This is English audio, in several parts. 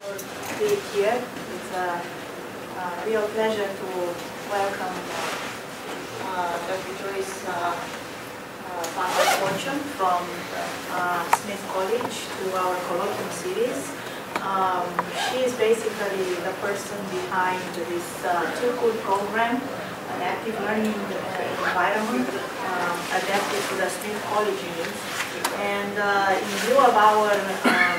For being here. It's a real pleasure to welcome Dr. Joyce Palmer Fortune from Smith College to our colloquium series. She is basically the person behind this 2-cool program, an active learning environment adapted to the Smith College needs. And in view of our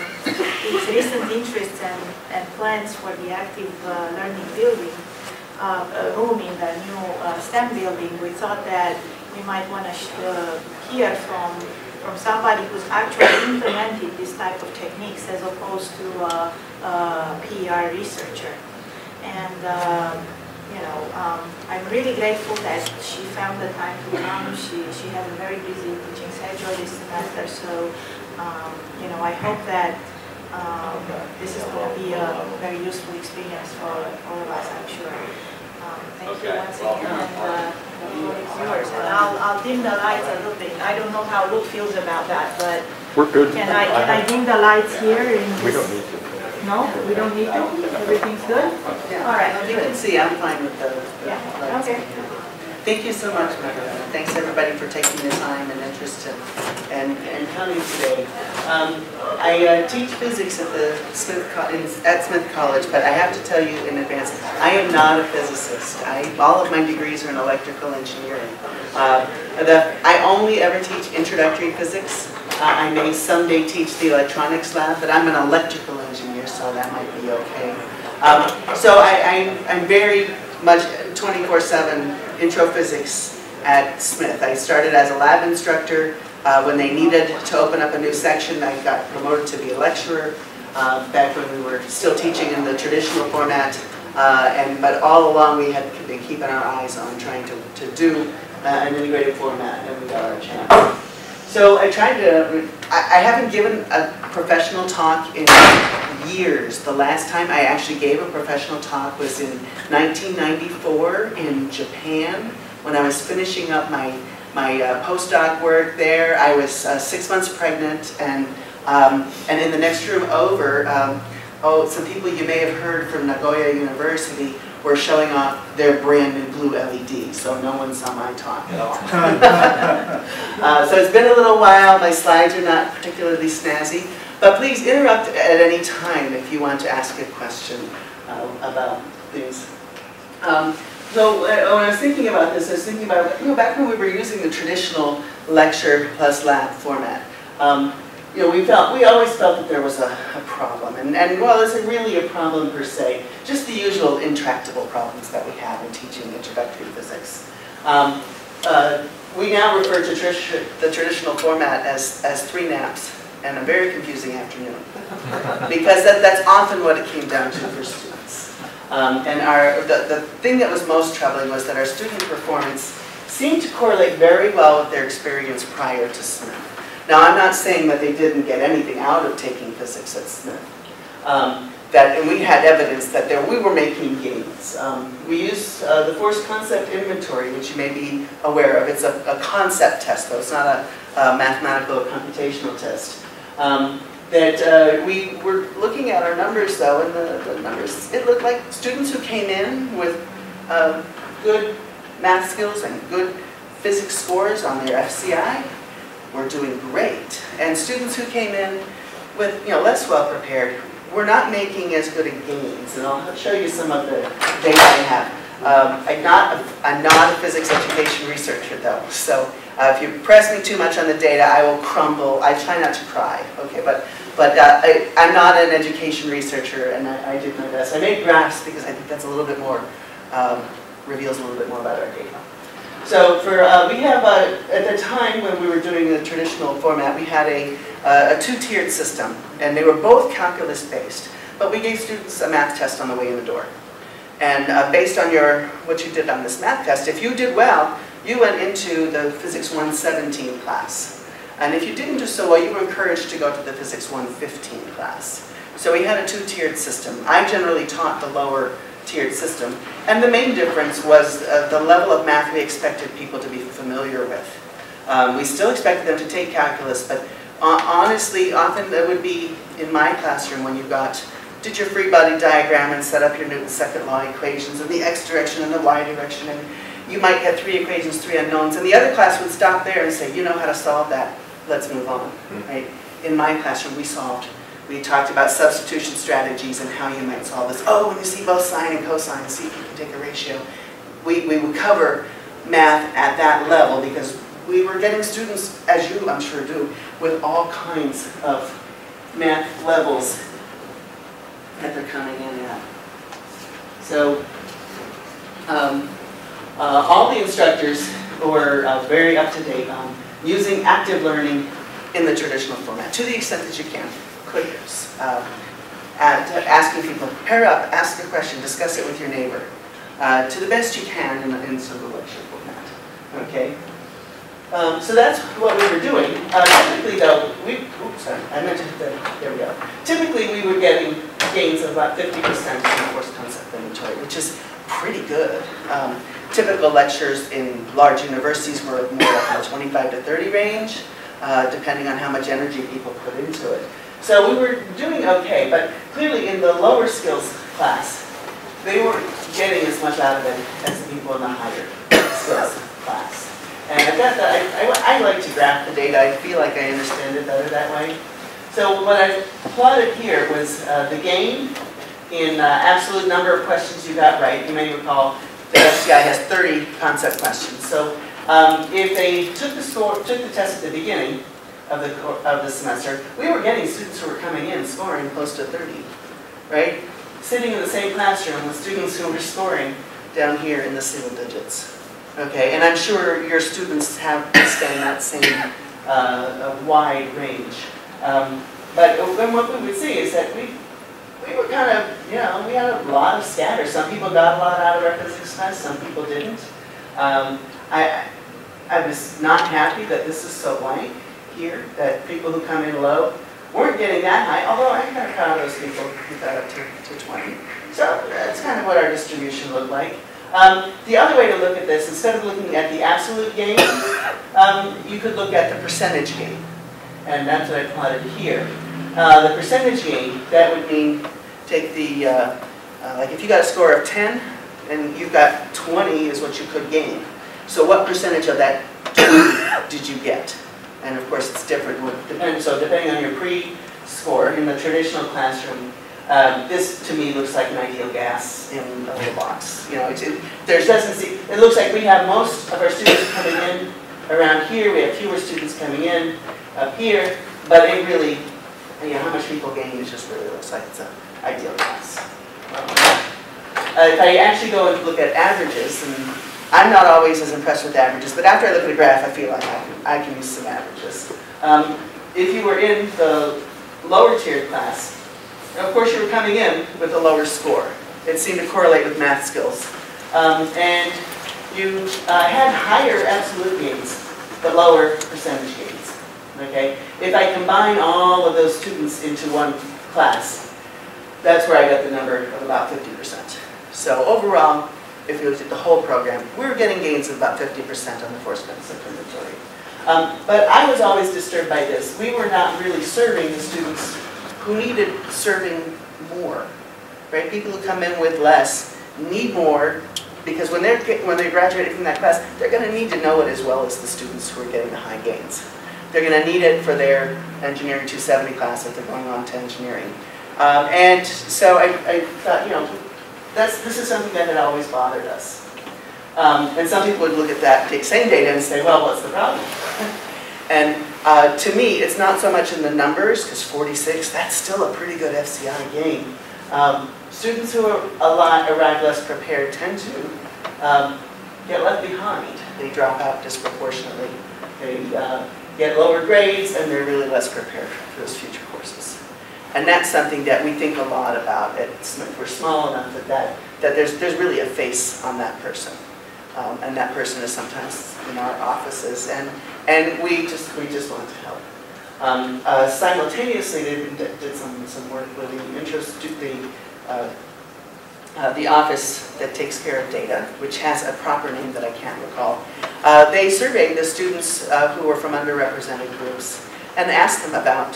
its recent interests and plans for the active learning building room in the new STEM building, we thought that we might want to hear from somebody who's actually implemented this type of techniques as opposed to a PR researcher. And you know, I'm really grateful that she found the time to come. She had a very busy teaching schedule this semester, so you know, I hope that this is going to be a very useful experience for all of us, I'm sure. Thank you once again, the floor is yours. And I'll dim the lights a little bit. I don't know how Luke feels about that, but we're good. Can I dim the lights here? We don't need to. No, we don't need to? Everything's good? Yeah. All right. You can see I'm fine with the lights. Okay. Thank you so much, Margaret. Thanks, everybody, for taking the time and interest and coming today. I teach physics at the Smith College, but I have to tell you in advance, I am not a physicist. All of my degrees are in electrical engineering. I only ever teach introductory physics. I may someday teach the electronics lab, but I'm an electrical engineer, so that might be okay. So I'm very much 24/7 intro physics at Smith. I started as a lab instructor. When they needed to open up a new section, I got promoted to be a lecturer back when we were still teaching in the traditional format. But all along we had been keeping our eyes on trying to do an integrated format, and we got our chance. So I tried to, I haven't given a professional talk in years. The last time I actually gave a professional talk was in 1994 in Japan. When I was finishing up my postdoc work there, I was 6 months pregnant, and in the next room over, some people you may have heard from Nagoya University were showing off their brand new blue LED, so no one saw my talk at all. So it's been a little while, my slides are not particularly snazzy, but please interrupt at any time if you want to ask a question about things. So when I was thinking about this, I was thinking about, you know, back when we were using the traditional lecture plus lab format, you know, we always felt that there was a problem, and well, it's really a problem per se, just the usual intractable problems that we have in teaching introductory physics. We now refer to the traditional format as 3 naps and a very confusing afternoon, because that's often what it came down to for students. And the thing that was most troubling was that our student performance seemed to correlate very well with their experience prior to Smith. Now, I'm not saying that they didn't get anything out of taking physics at Smith. And we had evidence that we were making gains. We used the Force Concept Inventory, which you may be aware of. It's a concept test, though. It's not a mathematical or computational test. We were looking at our numbers, though, and the numbers, it looked like students who came in with good math skills and good physics scores on their FCI were doing great. And students who came in with, you know, less well-prepared were not making as good of gains. And I'll show you some of the data I have. I'm not a physics education researcher, though, so if you press me too much on the data, I will crumble. I try not to cry, okay, but I'm not an education researcher, and I did my best. I made graphs because I think that's a little bit more, reveals a little bit more about our data. So for, we have, at the time when we were doing the traditional format, we had a 2-tiered system, and they were both calculus-based, but we gave students a math test on the way in the door. And based on what you did on this math test, if you did well, you went into the Physics 117 class. And if you didn't do so well, you were encouraged to go to the Physics 115 class. So we had a 2-tiered system. I generally taught the lower tiered system. And the main difference was the level of math we expected people to be familiar with. We still expected them to take calculus, but honestly, often that would be in my classroom when you got did your free body diagram and set up your Newton's second law equations in the x direction and the y direction, and you might get 3 equations, 3 unknowns, and the other class would stop there and say, you know how to solve that, let's move on, right? In my classroom, we talked about substitution strategies and how you might solve this. Oh, when you see both sine and cosine, see if you can take a ratio. We would cover math at that level because we were getting students, as you I'm sure do, with all kinds of math levels that they're coming in at. So all the instructors were very up to date on using active learning in the traditional format, to the extent that you can. Clickers, asking people, pair up, ask a question, discuss it with your neighbor, to the best you can in sort of a lecture format. Okay? So that's what we were doing. Typically, though, oops, sorry, I meant to hit that, there we go. Typically, we were getting gains of about 50% in the Force Concept Inventory, which is pretty good. Typical lectures in large universities were more like a 25 to 30 range, depending on how much energy people put into it. So we were doing okay, but clearly in the lower skills class, they weren't getting as much out of it as the people in the higher skills class. And I've got that, I like to graph the data. I feel like I understand it better that way. So what I plotted here was the gain in absolute number of questions you got right. You may recall the SCI has 30 concept questions. So if they took the test at the beginning of the semester, we were getting students who were coming in scoring close to 30, right? Sitting in the same classroom with students who were scoring down here in the single digits. Okay, and I'm sure your students have spent that same wide range. But then what we would see is that we were kind of, you know, we had a lot of scatter. Some people got a lot out of our physics class, some people didn't. I was not happy that this is so light here, that people who come in low weren't getting that high, although I'm kind of proud of those people who got up to 20. So that's kind of what our distribution looked like. The other way to look at this, instead of looking at the absolute gain, you could look at the percentage gain. And that's what I plotted here. The percentage gain, that would mean take the, like if you got a score of 10 and you've got 20 is what you could gain. So what percentage of that 20 did you get? And of course, it's different. So depending on your pre-score in the traditional classroom, this to me looks like an ideal gas in a little box. You know, it looks like we have most of our students coming in around here. We have fewer students coming in up here, but it really, you know, how much people gain is just really looks like it's an ideal gas. If I actually go and look at averages, and I'm not always as impressed with averages, but after I look at a graph, I feel like I can use some averages. If you were in the lower tiered class, of course you were coming in with a lower score. It seemed to correlate with math skills. And you had higher absolute gains, but lower percentage gains. Okay? If I combine all of those students into one class, that's where I got the number of about 50%. So overall, if you looked at the whole program, we were getting gains of about 50% on the Force Concept Inventory. But I was always disturbed by this. We were not really serving the students who needed serving more, right? People who come in with less need more because when they're graduating from that class, they're going to need to know it as well as the students who are getting the high gains. They're going to need it for their Engineering 270 class if they're going on to engineering. And so I thought, you know, this is something that had always bothered us. And some people would look at that, take same data and say, well, what's the problem? And to me, it's not so much in the numbers, because 46, that's still a pretty good FCI gain. Students who are arrive less prepared tend to get left behind. They drop out disproportionately. They get lower grades, and they're really less prepared for those future courses. And that's something that we think a lot about. We're small enough that there's really a face on that person. And that person is sometimes in our offices. And we just want to help. Simultaneously, they did some work with the office that takes care of data, which has a proper name that I can't recall. They surveyed the students who were from underrepresented groups and asked them about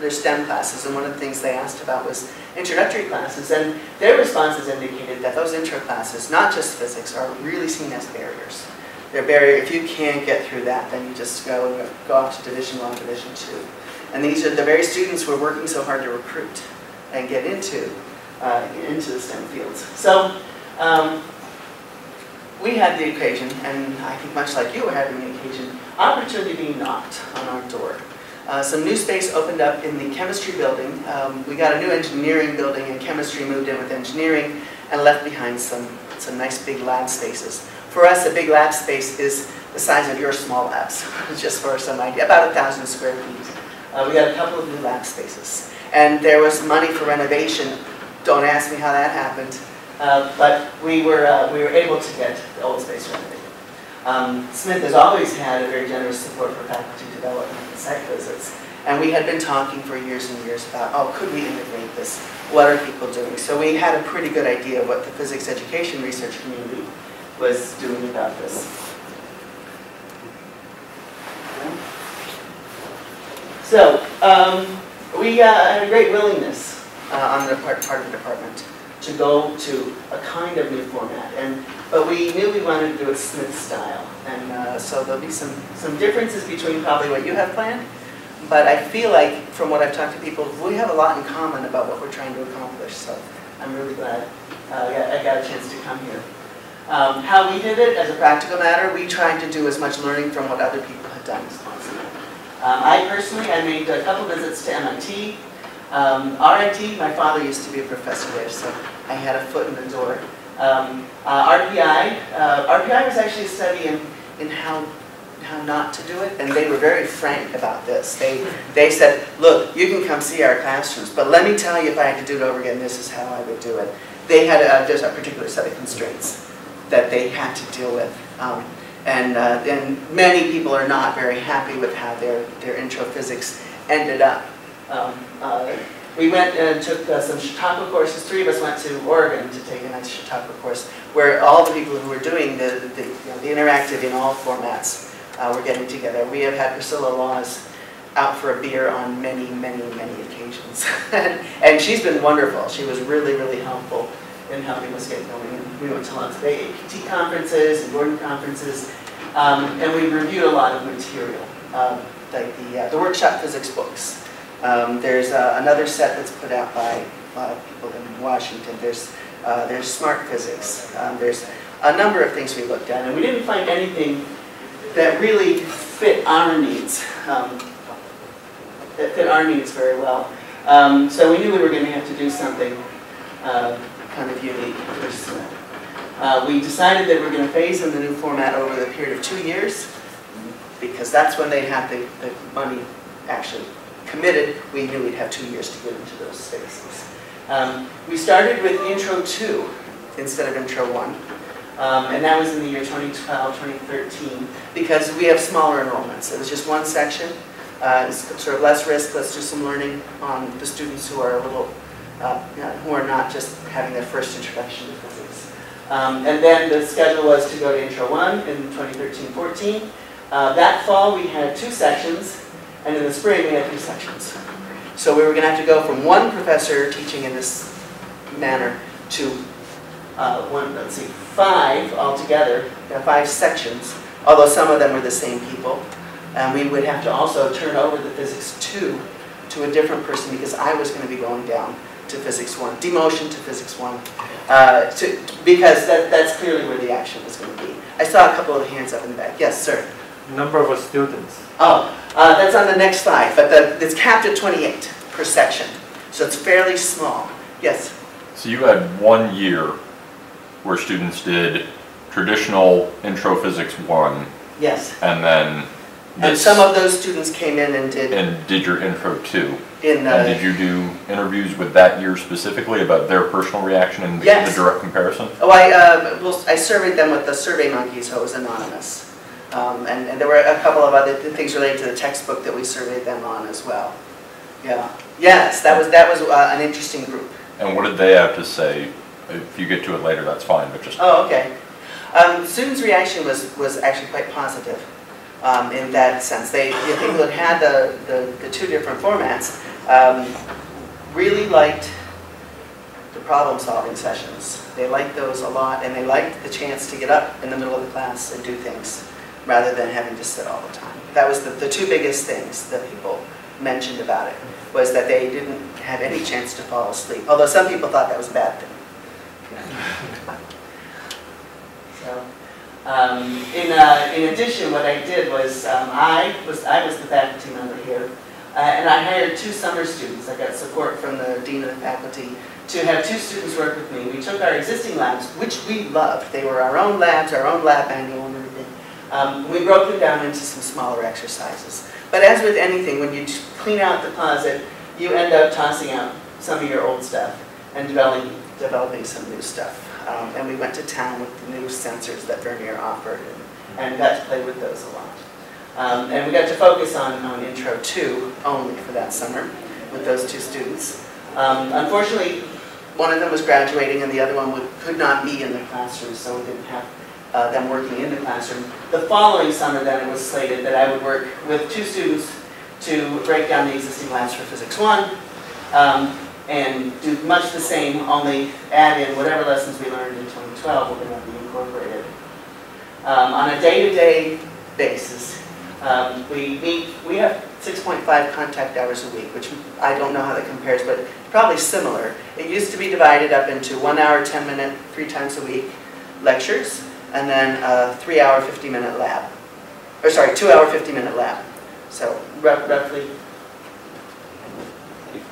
their STEM classes, and one of the things they asked about was introductory classes, and their responses indicated that those intro classes, not just physics, are really seen as barriers. They're barrier, if you can't get through that, then you just go off to Division I, Division II. And these are the very students we're working so hard to recruit and get into the STEM fields. So we had the occasion, and I think much like you were having the occasion, opportunity being knocked on our door. Some new space opened up in the chemistry building. We got a new engineering building, and chemistry moved in with engineering and left behind some nice big lab spaces. For us, a big lab space is the size of your small labs, just for some idea, about 1,000 square feet. We got a couple of new lab spaces. And there was money for renovation. Don't ask me how that happened. But we were able to get the old space renovated. Smith has always had a very generous support for faculty development and site visits. And we had been talking for years and years about, oh, could we integrate this? What are people doing? So we had a pretty good idea of what the physics education research community was doing about this. So we had a great willingness on the part of the department to go to a kind of new format, but we knew we wanted to do it Smith style, and so there'll be some differences between probably what you have planned, but I feel like from what I've talked to people, we have a lot in common about what we're trying to accomplish. So I'm really glad I got a chance to come here. How we did it as a practical matter, we tried to do as much learning from what other people had done as possible. I personally made a couple visits to MIT. RIT, my father used to be a professor there, so I had a foot in the door. RPI was actually a study in how not to do it, and they were very frank about this. They said, look, you can come see our classrooms, but let me tell you, if I had to do it over again, this is how I would do it. They had just a particular set of constraints that they had to deal with. And many people are not very happy with how their intro physics ended up. We went and took some Chautauqua courses. Three of us went to Oregon to take a nice Chautauqua course, where all the people who were doing the interactive in all formats were getting together. We have had Priscilla Laws out for a beer on many, many, many occasions. And she's been wonderful. She was really, really helpful in helping us get going. And we went to lots of AAPT conferences and Gordon conferences, and we reviewed a lot of material, like the workshop physics books. There's another set that's put out by a lot of people in Washington. There's Smart Physics. There's a number of things we looked at, and we didn't find anything that really fit our needs, that fit our needs very well. So we knew we were going to have to do something kind of unique. We decided that we're going to phase in the new format over the period of 2 years, because that's when they had the money actually committed. We knew we'd have 2 years to get into those spaces. We started with Intro 2 instead of Intro 1, and that was in the year 2012, 2013, because we have smaller enrollments. It was just one section. It's sort of less risk. Let's do some learning on the students who are a little, who are not just having their first introduction to physics. And then the schedule was to go to Intro 1 in 2013-14. That fall we had 2 sections. And in the spring, we had 3 sections. So we were going to have to go from one professor teaching in this manner to five altogether, 5 sections, although some of them were the same people. And we would have to also turn over the Physics 2 to a different person, because I was going to be going down to Physics 1, demotion to Physics 1, because that's clearly where the action was going to be. I saw a couple of hands up in the back. Yes, sir? Number of students. Oh, that's on the next slide, but it's capped at 28 per section, so it's fairly small. Yes? So you had 1 year where students did traditional Intro Physics 1. Yes. And then and some of those students came in and did... And did your Intro 2. And did you do interviews with that year specifically about their personal reaction and yes. The direct comparison? Oh, I surveyed them with the Survey Monkey, so it was anonymous. And there were a couple of other things related to the textbook that we surveyed them on as well. Yeah. Yes, that was an interesting group. And what did they have to say? If you get to it later, that's fine. But just oh, okay. Students' reaction was actually quite positive in that sense. The people that had the two different formats really liked problem-solving sessions. They liked those a lot, and they liked the chance to get up in the middle of the class and do things rather than having to sit all the time. That was the two biggest things that people mentioned about it, was that they didn't have any chance to fall asleep, although some people thought that was a bad thing. So, in addition, what I did was, I was the faculty member here, and I hired two summer students. I got support from the dean of the faculty to have two students work with me. We took our existing labs, which we loved. They were our own labs, our own lab manual and everything. We broke them down into some smaller exercises. But as with anything, when you clean out the closet, you end up tossing out some of your old stuff and developing some new stuff. And we went to town with the new sensors that Vernier offered and got to play with those a lot. And we got to focus on Intro 2 only for that summer with those two students. Unfortunately, one of them was graduating and the other one could not be in the classroom, so we didn't have them working in the classroom. The following summer, then, it was slated that I would work with two students to break down the existing labs for Physics 1 and do much the same, only add in whatever lessons we learned in 2012 were going to be incorporated. On a day-to-day basis, we have 6.5 contact hours a week, which I don't know how that compares, but probably similar. It used to be divided up into 1 hour, 10-minute, 3 times a week lectures, and then a 3-hour, 50-minute lab. Or sorry, 2-hour, 50-minute lab. So roughly.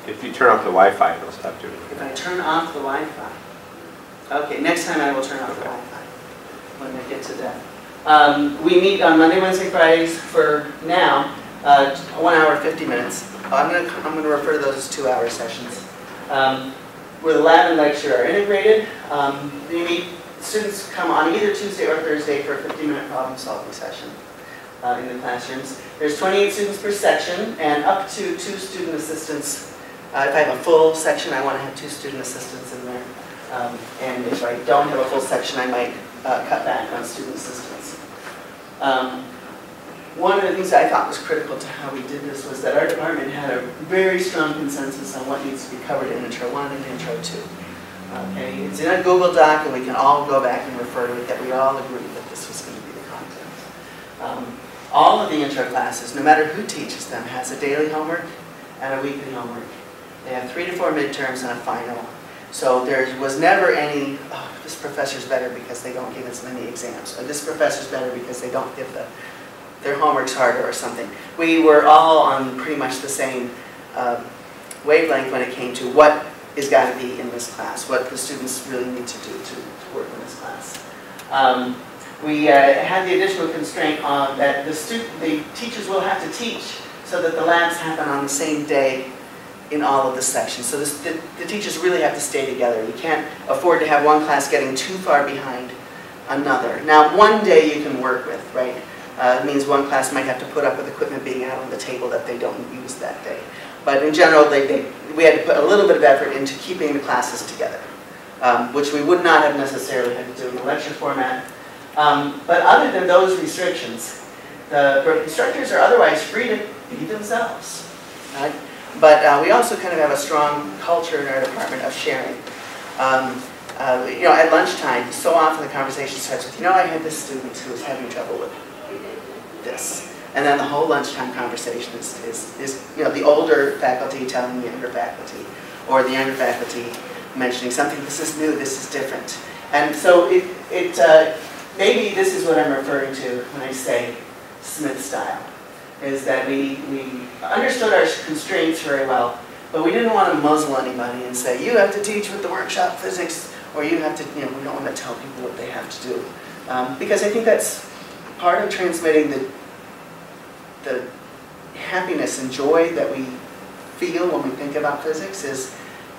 If you turn off the Wi-Fi, it'll stop doing it. If I turn off the Wi-Fi. Okay, next time I will turn off the Wi-Fi when I get to that. We meet on Monday, Wednesday, Fridays for now, 1 hour, 50 minutes. I'm going to refer to those as 2 hour sessions, where the lab and lecture are integrated. We meet, students come on either Tuesday or Thursday for a 50-minute problem solving session in the classrooms. There's 28 students per section and up to 2 student assistants. If I have a full section, I want to have 2 student assistants in there. And if I don't have a full section, I might cut back on student assistance. One of the things that I thought was critical to how we did this was that our department had a very strong consensus on what needs to be covered in Intro 1 and Intro 2. Okay. It's in a Google Doc, and we can all go back and refer to it, that we all agreed that this was going to be the content. All of the intro classes, no matter who teaches them, has a daily homework and a weekly homework. They have 3 to 4 midterms and a final. So there was never any, oh, this professor's better because they don't give as many exams, or this professor's better because they don't give their homeworks harder or something. We were all on pretty much the same wavelength when it came to what is got to be in this class, what the students really need to do to work in this class. We had the additional constraint that the teachers will have to teach so that the labs happen on the same day in all of the sections. So the teachers really have to stay together. You can't afford to have one class getting too far behind another. Now, one day you can work with, right? It means one class might have to put up with equipment being out on the table that they don't use that day. But in general, we had to put a little bit of effort into keeping the classes together, which we would not have necessarily had to do in the lecture format. But other than those restrictions, the instructors are otherwise free to be themselves. Right? But we also kind of have a strong culture in our department of sharing. You know, at lunchtime, so often the conversation starts with, you know, I had this student who was having trouble with this. And then the whole lunchtime conversation is you know, the older faculty telling the younger faculty, or the younger faculty mentioning something, this is new, this is different. And so maybe this is what I'm referring to when I say Smith style, is that we understood our constraints very well, but we didn't want to muzzle anybody and say, you have to teach with the workshop physics, or you have to, you know, we don't want to tell people what they have to do. Because I think that's part of transmitting the happiness and joy that we feel when we think about physics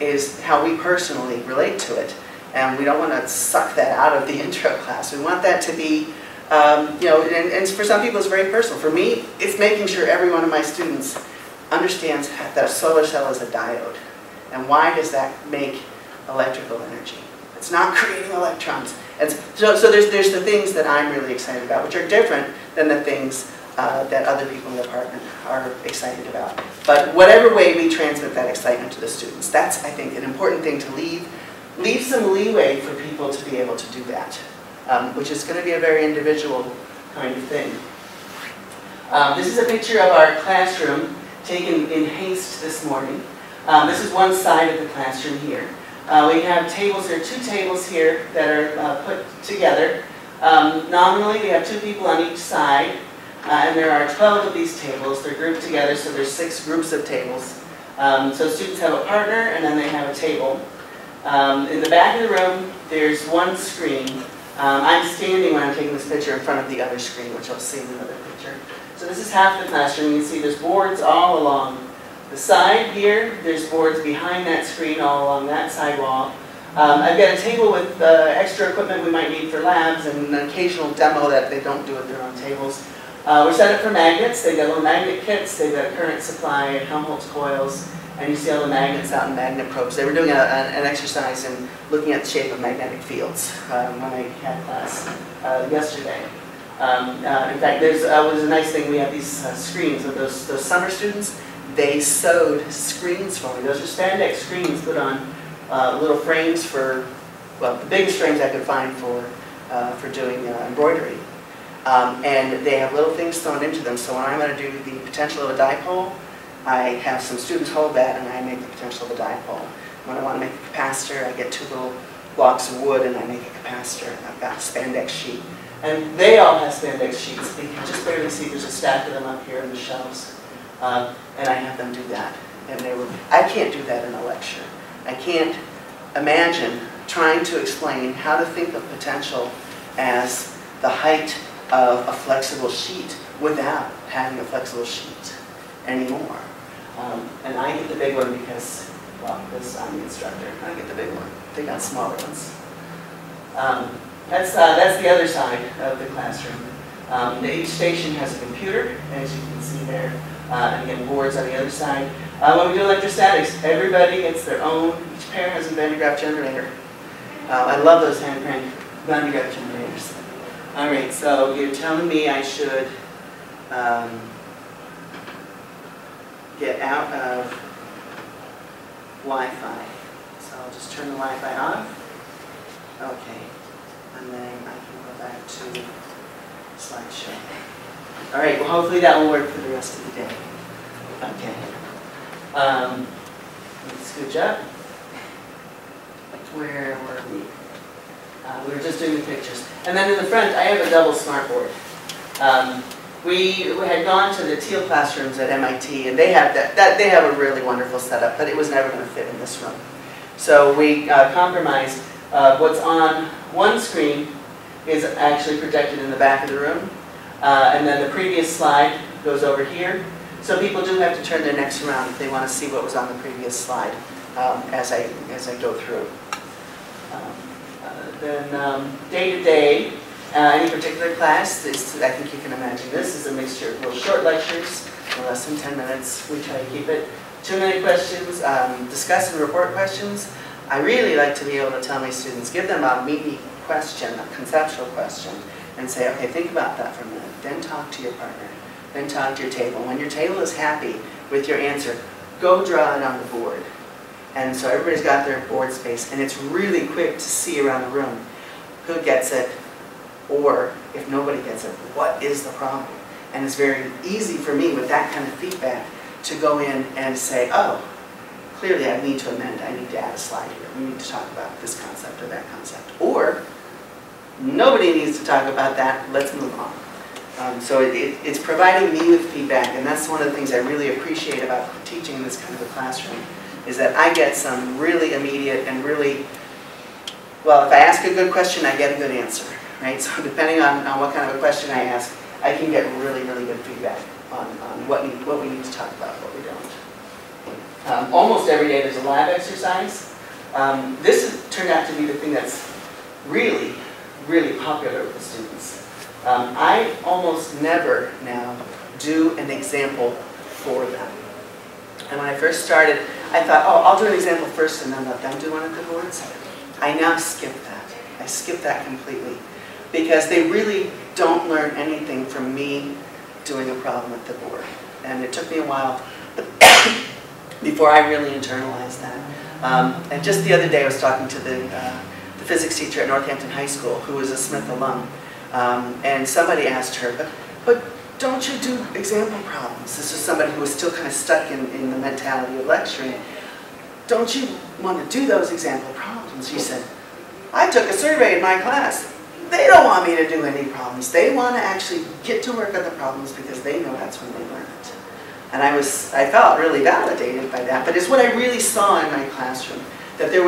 is how we personally relate to it. And we don't want to suck that out of the intro class. We want that to be, you know, and for some people it's very personal. For me, it's making sure every one of my students understands that a solar cell is a diode. And why does that make electrical energy? It's not creating electrons. It's, so there's the things that I'm really excited about, which are different than the things that other people in the department are excited about. But whatever way we transmit that excitement to the students, that's, I think, an important thing to leave some leeway for people to be able to do that, which is going to be a very individual kind of thing. This is a picture of our classroom taken in haste this morning. This is one side of the classroom here. We have tables, there are two tables here that are put together. Nominally, we have two people on each side, and there are 12 of these tables. They're grouped together, so there's 6 groups of tables. So students have a partner, and then they have a table. In the back of the room, there's one screen. I'm standing when I'm taking this picture in front of the other screen, which I'll see in another picture. So this is half the classroom. You can see there's boards all along the side here. There's boards behind that screen all along that side wall. I've got a table with extra equipment we might need for labs and an occasional demo that they don't do at their own tables. We're set up for magnets. They've got little magnet kits. They've got a current supply and Helmholtz coils. And you see all the magnets out in magnet probes. They were doing an exercise in looking at the shape of magnetic fields when I had class yesterday. In fact, there's a nice thing. We have these screens with those summer students. They sewed screens for me. Those are spandex screens put on little frames for, well, the biggest frames I could find for doing embroidery. And they have little things thrown into them. So when I'm going to do the potential of a dipole, I have some students hold that and I make the potential of a dipole. When I want to make a capacitor, I get two little blocks of wood and I make a capacitor. And I've got a spandex sheet. And they all have spandex sheets. You can just barely see there's a stack of them up here in the shelves. And I have them do that. And they were, I can't do that in a lecture. I can't imagine trying to explain how to think of potential as the height of a flexible sheet without having a flexible sheet anymore. And I get the big one because, well, because I'm the instructor. I get the big one. They got smaller ones. That's the other side of the classroom. Each station has a computer, as you can see there. And again, boards on the other side. When we do electrostatics, everybody gets their own. Each pair has a Van de generator. I love those hand-cranked Van de generators. All right, so you're telling me I should get out of Wi-Fi. So I'll just turn the Wi-Fi off. Okay, and then I can go back to slideshow. All right, well, hopefully that will work for the rest of the day. Okay. Let's scooch up. Where were we? We were just doing the pictures. And then in the front, I have a double smartboard. We had gone to the Teal classrooms at MIT, and they have they have a really wonderful setup, but it was never going to fit in this room. So we compromised. What's on one screen is actually projected in the back of the room. And then the previous slide goes over here. So people do have to turn their necks around if they want to see what was on the previous slide as I go through. Then day to day, any particular class, I think you can imagine this is a mixture of little short lectures, less than 10 minutes, we try to keep it. 2-minute questions, discuss and report questions. I really like to be able to tell my students, give them a meaty question, a conceptual question, and say, okay, think about that for a minute. Then talk to your partner. Then talk to your table. When your table is happy with your answer, go draw it on the board. And so everybody's got their board space, and it's really quick to see around the room who gets it, or if nobody gets it, what is the problem? And it's very easy for me with that kind of feedback to go in and say, oh, clearly I need to amend. I need to add a slide here. We need to talk about this concept or that concept. Or, nobody needs to talk about that. Let's move on. So it's providing me with feedback, and that's one of the things I really appreciate about teaching in this kind of a classroom, is that I get some really immediate and really, well, if I ask a good question, I get a good answer, right? So depending on what kind of a question I ask, I can get really, really good feedback on what we need to talk about, what we don't. Almost every day there's a lab exercise. This turned out to be the thing that's really popular with the students. I almost never now do an example for them. And when I first started, I thought, oh, I'll do an example first and then let them do one of the boards. I now skip that. I skip that completely. Because they really don't learn anything from me doing a problem at the board. And it took me a while. before I really internalized that. And just the other day I was talking to the physics teacher at Northampton High School who was a Smith alum, and somebody asked her, but don't you do example problems? This was somebody who was still kind of stuck in the mentality of lecturing. Don't you want to do those example problems? She said, I took a survey in my class. They don't want me to do any problems. They want to actually get to work on the problems because they know that's when they learn it. And I felt really validated by that, but it's what I really saw in my classroom, that there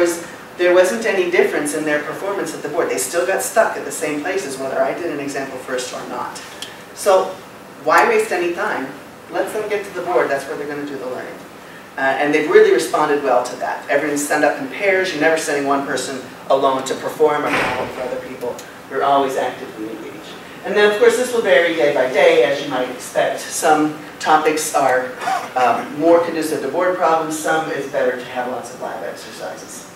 wasn't any difference in their performance at the board. They still got stuck at the same places, whether I did an example first or not. So why waste any time? Let them get to the board. That's where they're going to do the learning. And they've really responded well to that. Everyone's sent up in pairs. You're never sending one person alone to perform or model for other people. We're always actively engaged. And then, of course, this will vary day by day, as you might expect. Some topics are more conducive to board problems. Some it's better to have lots of live exercises.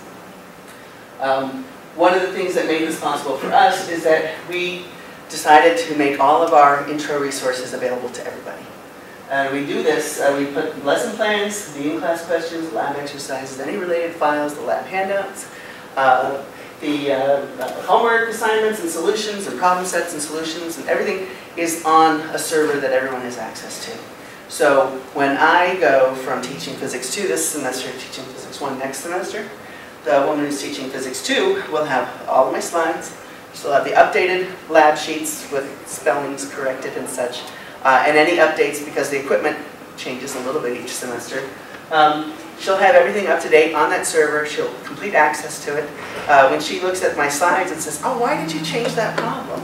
One of the things that made this possible for us is that we decided to make all of our intro resources available to everybody. And we do this, we put lesson plans, the in-class questions, lab exercises, any related files, the lab handouts, the homework assignments and solutions and problem sets and solutions, and everything is on a server that everyone has access to. So when I go from teaching Physics 2 this semester to teaching Physics 1 next semester, the woman who's teaching Physics 2 will have all of my slides. She'll have the updated lab sheets with spellings corrected and such, and any updates because the equipment changes a little bit each semester. She'll have everything up to date on that server. She'll have complete access to it. When she looks at my slides and says, oh, why did you change that problem?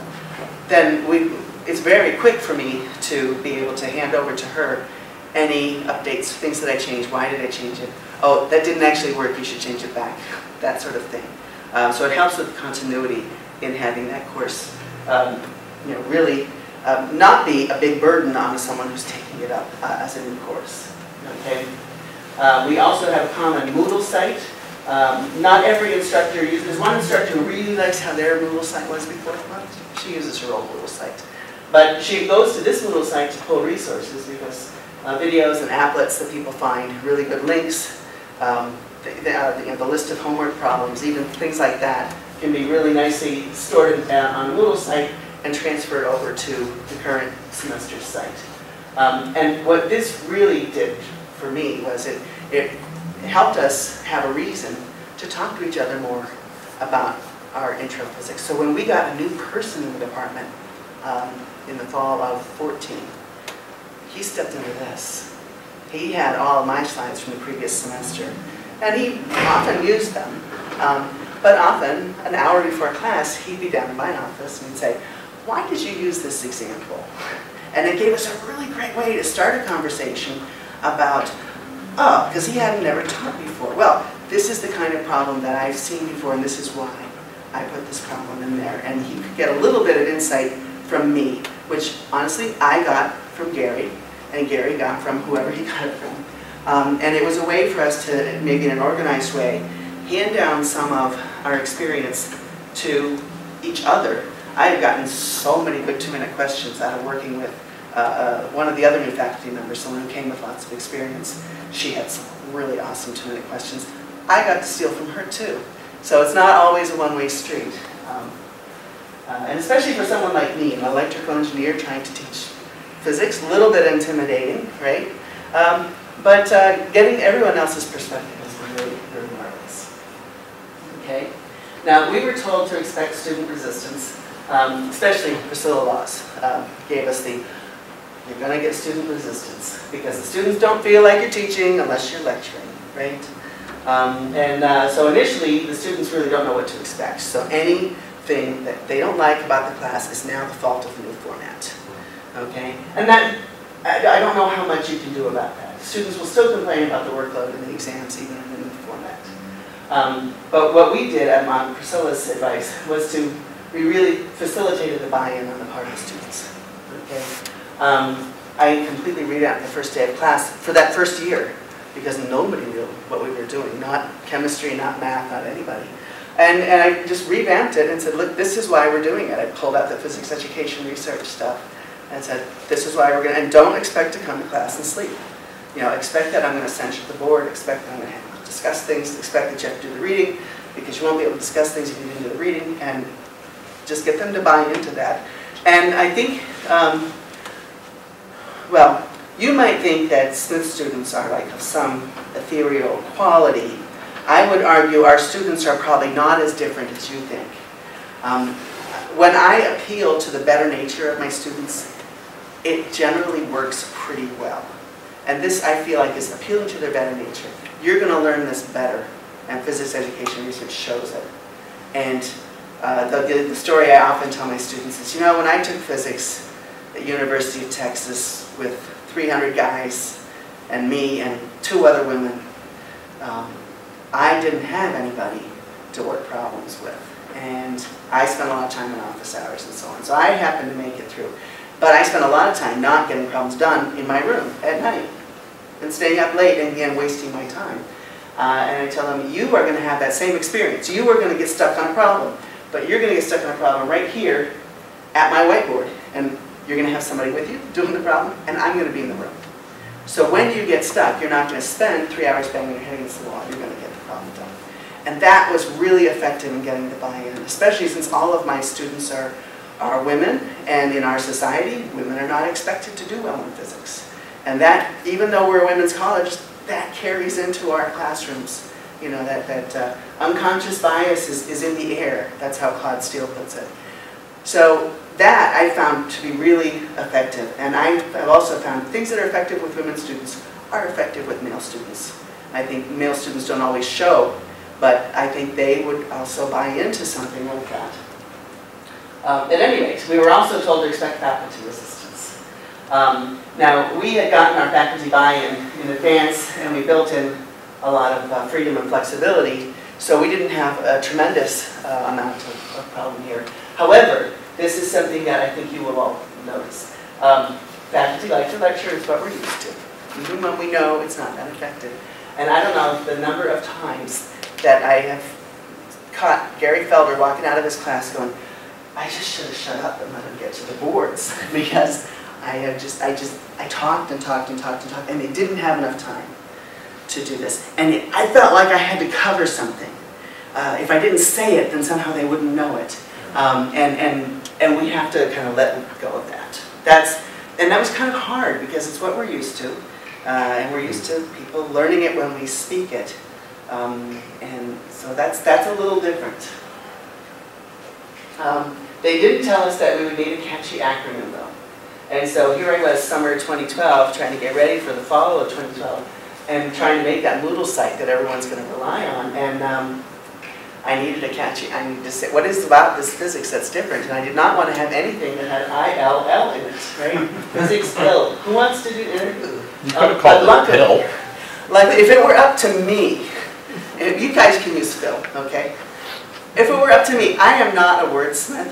Then it's very quick for me to be able to hand over to her any updates, things that I changed. Why did I change it? Oh, that didn't actually work. You should change it back. That sort of thing. So it helps with continuity in having that course really not be a big burden on someone who's taking it up as a new course. Okay. We also have a common Moodle site. Not every instructor uses. There's one instructor who really likes how their Moodle site was before. Well, she uses her old Moodle site. But she goes to this Moodle site to pull resources because videos and applets that people find, really good links, the list of homework problems, even things like that can be really nicely stored on the Moodle site and transferred over to the current semester's site. And what this really did for me was it helped us have a reason to talk to each other more about our intro physics. So when we got a new person in the department in the fall of 14, he stepped into this. He had all of my slides from the previous semester, and he often used them. But often, an hour before class, he'd be down in my office and he'd say, why did you use this example? And it gave us a really great way to start a conversation about, oh, because he hadn't never taught before. Well, this is the kind of problem that I've seen before, and this is why I put this problem in there. And he could get a little bit of insight from me, which honestly I got from Gary, and Gary got from whoever he got it from. And it was a way for us to, maybe in an organized way, hand down some of our experience to each other. I have gotten so many good 2-minute questions out of working with one of the other new faculty members, someone who came with lots of experience. She had some really awesome 2-minute questions. I got to steal from her too. So it's not always a one-way street. And especially for someone like me, an electrical engineer trying to teach physics, a little bit intimidating, right? But getting everyone else's perspective is really marvelous. Okay? Now, we were told to expect student resistance, especially Priscilla Laws gave us the you're going to get student resistance because the students don't feel like you're teaching unless you're lecturing, right? So initially, the students really don't know what to expect. So anything that they don't like about the class is now the fault of the new format, okay? And that, I don't know how much you can do about that. Students will still complain about the workload in the exams, even in the new format. But what we did, on Priscilla's advice, was we really facilitated the buy-in on the part of the students, okay? I completely read out the first day of class for that first year because nobody knew what we were doing, not chemistry, not math, not anybody. And I just revamped it and said, look, this is why we're doing it. I pulled out the physics education research stuff and said, this is why we're going to, and don't expect to come to class and sleep. You know, expect that I'm going to censure the board, expect that I'm going to discuss things, expect that you have to do the reading, because you won't be able to discuss things if you didn't do the reading, and just get them to buy into that. And I think, well, you might think that Smith students are like of some ethereal quality. I would argue our students are probably not as different as you think. When I appeal to the better nature of my students, it generally works pretty well. And this, I feel like, is appealing to their better nature. You're going to learn this better, and physics education research shows it. And the story I often tell my students is, you know, when I took physics at University of Texas with 300 guys and me and 2 other women, I didn't have anybody to work problems with. And I spent a lot of time in office hours and so on. So I happened to make it through. But I spent a lot of time not getting problems done in my room at night and staying up late and again wasting my time. And I tell them, you are going to have that same experience. You are going to get stuck on a problem. But you're going to get stuck on a problem right here at my whiteboard. And you're going to have somebody with you doing the problem, and I'm going to be in the room. So when you get stuck, you're not going to spend 3 hours banging your head against the wall. You're going to get the problem done. And that was really effective in getting the buy-in, especially since all of my students are women, and in our society, women are not expected to do well in physics. And that, even though we're a women's college, that carries into our classrooms. You know, that unconscious bias is in the air. That's how Claude Steele puts it. So that I found to be really effective. And I've also found things that are effective with women students are effective with male students. I think male students don't always show, but I think they would also buy into something like that. At any rate, we were also told to expect faculty assistance. Now, we had gotten our faculty buy-in in advance, and we built in a lot of freedom and flexibility, so we didn't have a tremendous amount of problem here. However, this is something that I think you will all notice. Faculty like to lecture is what we're used to, even when we know it's not that effective. And I don't know the number of times that I have caught Gary Felder walking out of his class going, I just should have shut up and let him get to the boards, because I talked and talked and talked and talked, and they didn't have enough time to do this. And I felt like I had to cover something. If I didn't say it, then somehow they wouldn't know it. And we have to kind of let go of that. And that was kind of hard, because it's what we're used to, and we're used to people learning it when we speak it. And so that's a little different. They didn't tell us that we would need a catchy acronym, though. And so here I was, summer 2012, trying to get ready for the fall of 2012, and trying to make that Moodle site that everyone's going to rely on. And I needed a catchy, I needed to say, what is about this physics that's different? And I did not want to have anything that had ILL in it, right? Physics pill. Who wants to do interview? You could have called it a pill. Like, if it were up to me, and you guys can use pill, okay? If it were up to me, I am not a wordsmith.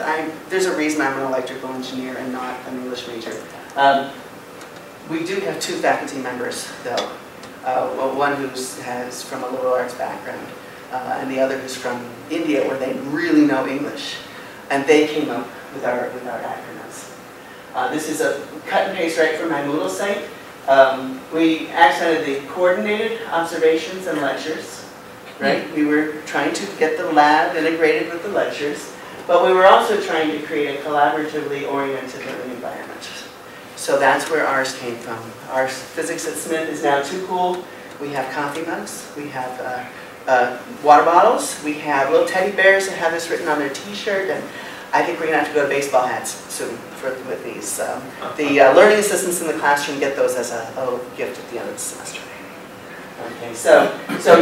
There's a reason I'm an electrical engineer and not an English major. We do have 2 faculty members, though. One who's from a liberal arts background, and the other who's from India, where they really know English. And they came up with our acronyms. This is a cut and paste right from my Moodle site. We accented the coordinated observations and lectures. Right? We were trying to get the lab integrated with the lectures, but we were also trying to create a collaboratively oriented learning environment. So that's where ours came from. Our physics at Smith is now 2-cool. We have coffee mugs, we have water bottles, we have little teddy bears that have this written on their t-shirt, and I think we're going to have to go to baseball hats soon with these. The learning assistants in the classroom get those as a little gift at the end of the semester. Okay, so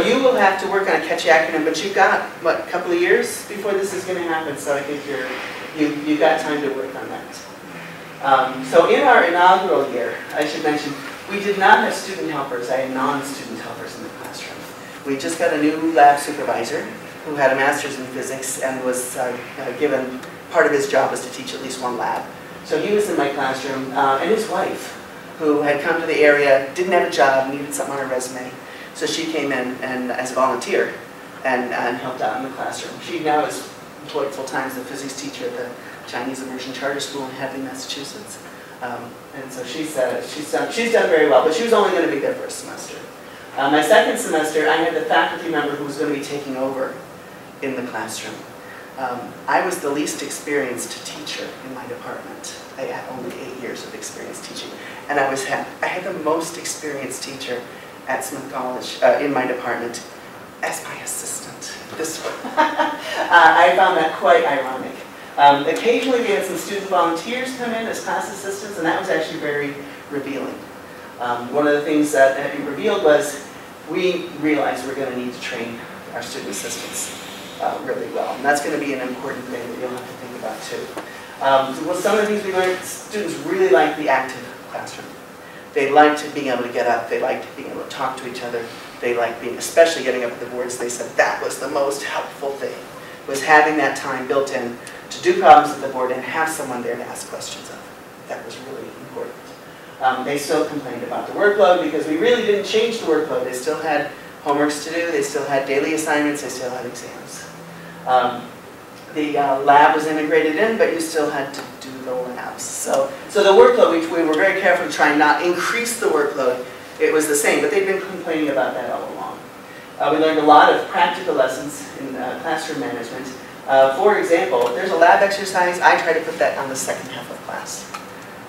you will have to work on a catchy acronym, but you've got, what, a couple of years before this is going to happen, so I think you've got time to work on that. So in our inaugural year, I should mention, we did not have student helpers. I had non-student helpers in the classroom. We just got a new lab supervisor who had a master's in physics and was given part of his job was to teach at least 1 lab. So he was in my classroom, and his wife, who had come to the area, didn't have a job, needed something on her resume. So she came in and as a volunteer and helped out in the classroom. She now is employed full-time as a physics teacher at the Chinese Immersion Charter School in Hadley, Massachusetts. And so she said she's done very well, but she was only going to be there for a semester. My second semester, I had the faculty member who was going to be taking over in the classroom. I was the least experienced teacher in my department. I had only 8 years of experience teaching, and I was I had the most experienced teacher at Smith College in my department as my assistant. This one, I found that quite ironic. Occasionally, we had some student volunteers come in as class assistants, and that was actually very revealing. One of the things that it revealed was we realized we're going to need to train our student assistants really well, and that's going to be an important thing that you'll have to think about too. Well, some of the things we learned, students really like the active classroom. They liked being able to get up. They liked being able to talk to each other. They liked being, especially getting up at the boards. They said that was the most helpful thing, was having that time built in to do problems at the board and have someone there to ask questions of. That was really important. They still complained about the workload because we really didn't change the workload. They still had homeworks to do. They still had daily assignments. They still had exams. The lab was integrated in, but you still had to do the labs. So the workload, we were very careful to try not increase the workload. It was the same, but they've been complaining about that all along. We learned a lot of practical lessons in classroom management. For example, if there's a lab exercise, I try to put that on the second half of class.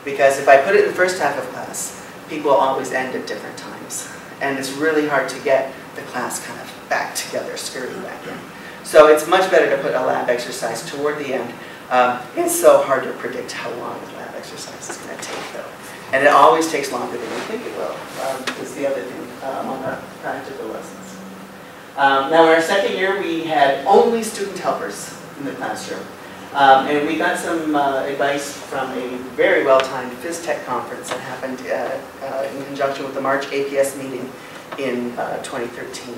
Because if I put it in the first half of class, people always end at different times. And it's really hard to get the class kind of back together, scurrying back in. So it's much better to put a lab exercise toward the end. It's so hard to predict how long the lab exercise is going to take, though. And it always takes longer than you think it will, is the other thing on the practical lessons. Now, in our second year, we had only student helpers in the classroom. And we got some advice from a very well-timed phys tech conference that happened in conjunction with the March APS meeting in 2013.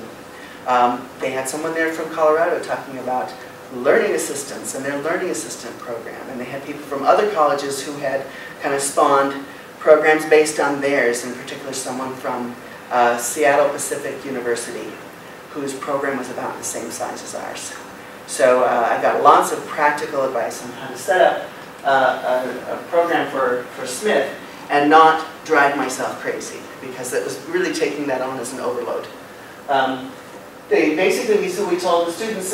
They had someone there from Colorado talking about learning assistants and their learning assistant program. And they had people from other colleges who had kind of spawned programs based on theirs, in particular someone from Seattle Pacific University, whose program was about the same size as ours. So I got lots of practical advice on how to set up a program for Smith and not drive myself crazy, because it was really taking that on as an overload. We told the students,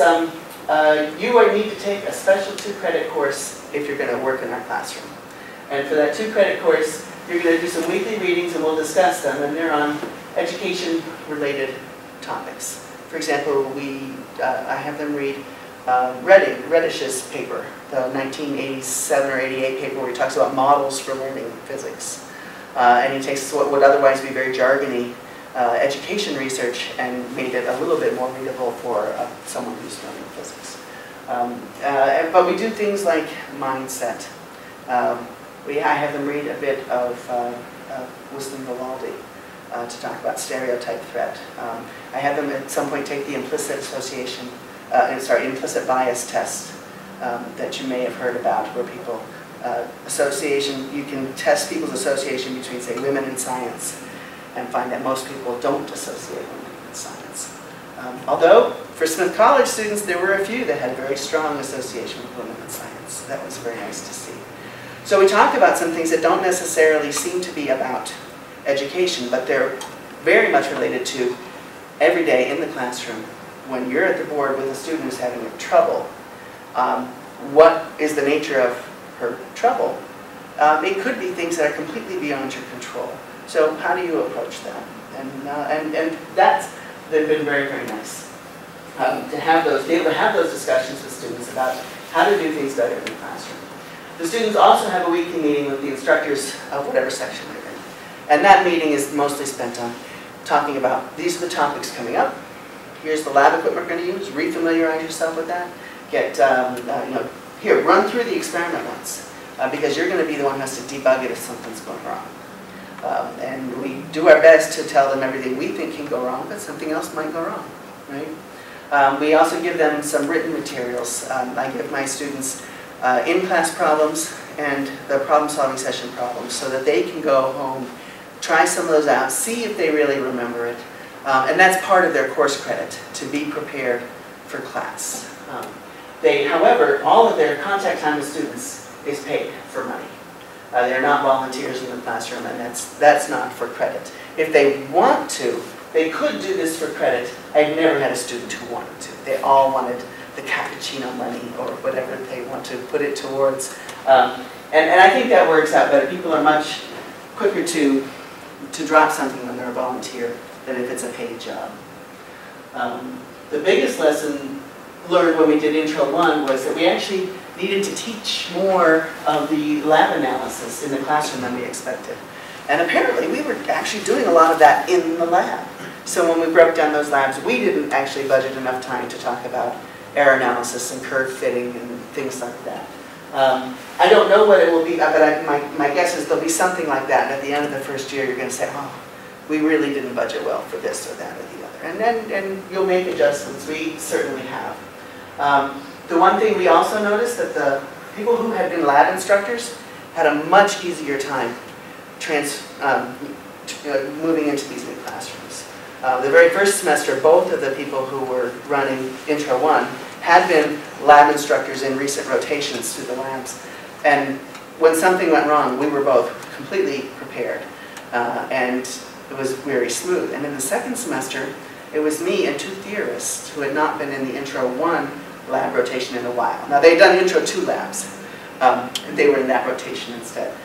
you need to take a special 2-credit course if you're going to work in our classroom. And for that 2-credit course, you're going to do some weekly readings and we'll discuss them, and they're on education-related topics. For example, I have them read Reddish's paper, the 1987 or 88 paper where he talks about models for learning physics. And he takes what would otherwise be very jargony education research and made it a little bit more readable for someone who's learning physics. But we do things like mindset. I have them read a bit of Whistling Vivaldi to talk about stereotype threat. I have them at some point take the implicit bias test that you may have heard about, where people you can test people's association between, say, women and science, and find that most people don't associate women and science. Although for Smith College students, there were a few that had a very strong association with women and science. That was very nice to see. So we talked about some things that don't necessarily seem to be about education, but they're very much related to every day in the classroom. When you're at the board with a student who's having trouble, what is the nature of her trouble? It could be things that are completely beyond your control. So how do you approach that? And they've been very, very nice to be able to have those discussions with students about how to do things better in the classroom. The students also have a weekly meeting with the instructors of whatever section they're in. And that meeting is mostly spent on talking about, these are the topics coming up, here's the lab equipment we're going to use, re-familiarize yourself with that, run through the experiment once, because you're going to be the one who has to debug it if something's going wrong. And we do our best to tell them everything we think can go wrong, but something else might go wrong, right? We also give them some written materials. I give my students in-class problems and the problem-solving session problems so that they can go home, try some of those out, see if they really remember it. And that's part of their course credit, to be prepared for class. However, all of their contact time with students is paid for money. They're not volunteers in the classroom, and that's not for credit. If they want to, they could do this for credit. I've never had a student who wanted to. They all wanted the cappuccino money or whatever they want to put it towards. And I think that works out better. People are much quicker to drop something when they're a volunteer than if it's a paid job. The biggest lesson learned when we did Intro 1 was that we actually needed to teach more of the lab analysis in the classroom than we expected. And apparently we were actually doing a lot of that in the lab. So when we broke down those labs, we didn't actually budget enough time to talk about error analysis and curve fitting and things like that. I don't know what it will be, but my guess is there'll be something like that. And at the end of the first year, you're going to say, oh, we really didn't budget well for this or that or the other. And then you'll make adjustments. We certainly have. The one thing we also noticed that the people who had been lab instructors had a much easier time moving into these new classrooms. The very first semester, both of the people who were running Intro 1 had been lab instructors in recent rotations through the labs. And when something went wrong, we were both completely prepared. And it was very smooth. And in the second semester, it was me and two theorists who had not been in the Intro 1 lab rotation in a while. Now, they'd done Intro 2 labs. They were in that rotation instead.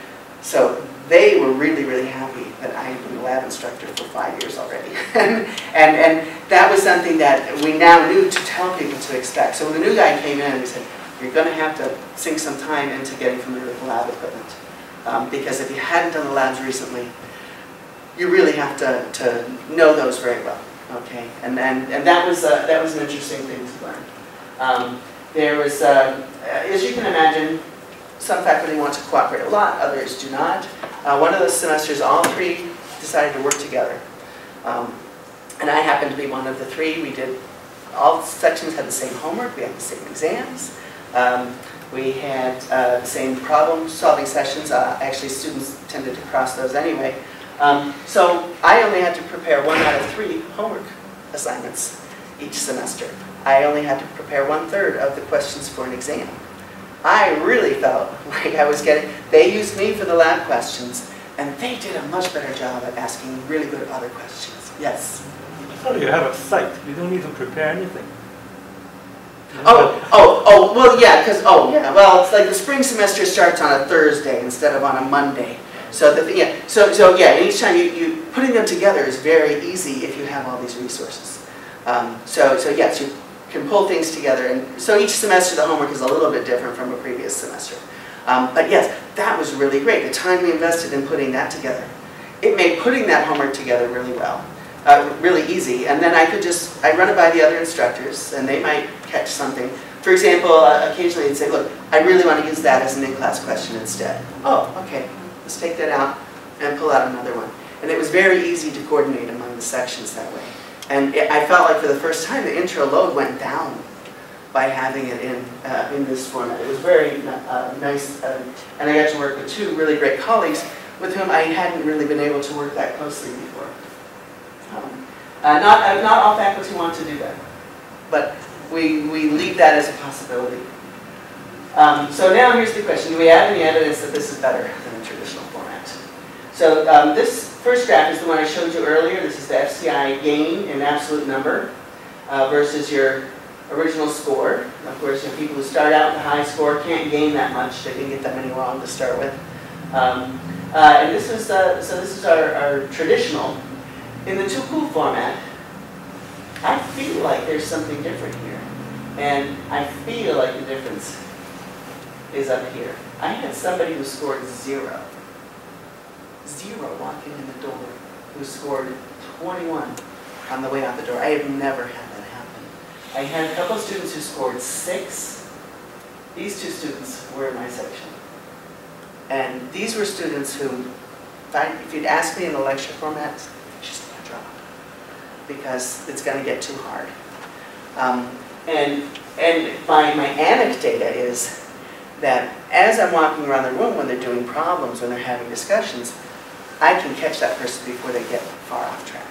So they were really, really happy that I had been a lab instructor for 5 years already. and that was something that we now knew to tell people to expect. So when the new guy came in, we said, you're going to have to sink some time into getting familiar with lab equipment. Because if you hadn't done the labs recently, you really have to know those very well. Okay, and that was an interesting thing to learn. There was, as you can imagine, some faculty want to cooperate a lot, others do not. One of those semesters, all three decided to work together. And I happened to be one of the three. We did, all sections had the same homework, we had the same exams. We had the same problem-solving sessions. Actually, students tended to cross those anyway. So I only had to prepare 1 out of 3 homework assignments each semester. I only had to prepare 1/3 of the questions for an exam. I really felt like I was getting, they used me for the lab questions, and they did a much better job at asking really good other questions. Yes? So you have a site. You don't even prepare anything. Oh, well, yeah, because, well, it's like the spring semester starts on a Thursday instead of on a Monday. So, each time you putting them together is very easy if you have all these resources. Yes, you can pull things together. And so each semester the homework is a little bit different from a previous semester. But yes, that was really great. The time we invested in putting that together, it made putting that homework together really well, really easy. And then I run it by the other instructors and they might catch something. For example, occasionally they'd say, look, I really want to use that as an in-class question instead. Oh, okay. Let's take that out and pull out another one. And it was very easy to coordinate among the sections that way. And I felt like for the first time the intro load went down by having it in this format. It was very nice, and I got to work with two really great colleagues with whom I hadn't really been able to work that closely before. Not all faculty want to do that, but we leave that as a possibility. So now here's the question, do we have any evidence that this is better than a traditional format? So this first graph is the one I showed you earlier. This is the FCI gain in absolute number versus your original score. Of course, you know, people who start out with a high score can't gain that much. They didn't get that many wrong to start with. And this is, our traditional. In the 2-cool format, I feel like there's something different here. And I feel like the difference is up here. I had somebody who scored 0. Walking in the door, who scored 21 on the way out the door. I have never had that happen. I had a couple of students who scored 6. These two students were in my section. And these were students who, if you'd asked me in the lecture format, she's going to drop because it's going to get too hard. And my anecdata is that as I'm walking around the room when they're doing problems, when they're having discussions, I can catch that person before they get far off track.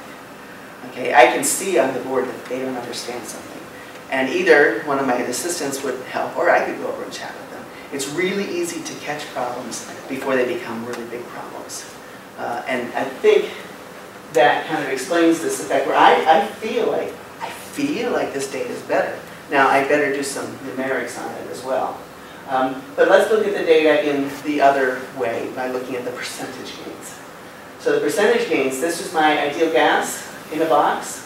Okay, I can see on the board that they don't understand something. And either one of my assistants would help, or I could go over and chat with them. It's really easy to catch problems before they become really big problems. And I think that kind of explains this effect where I feel like this data is better. Now I better do some numerics on it as well. But let's look at the data in the other way by looking at the percentage gains. So the percentage gains, this is my ideal gas in a box.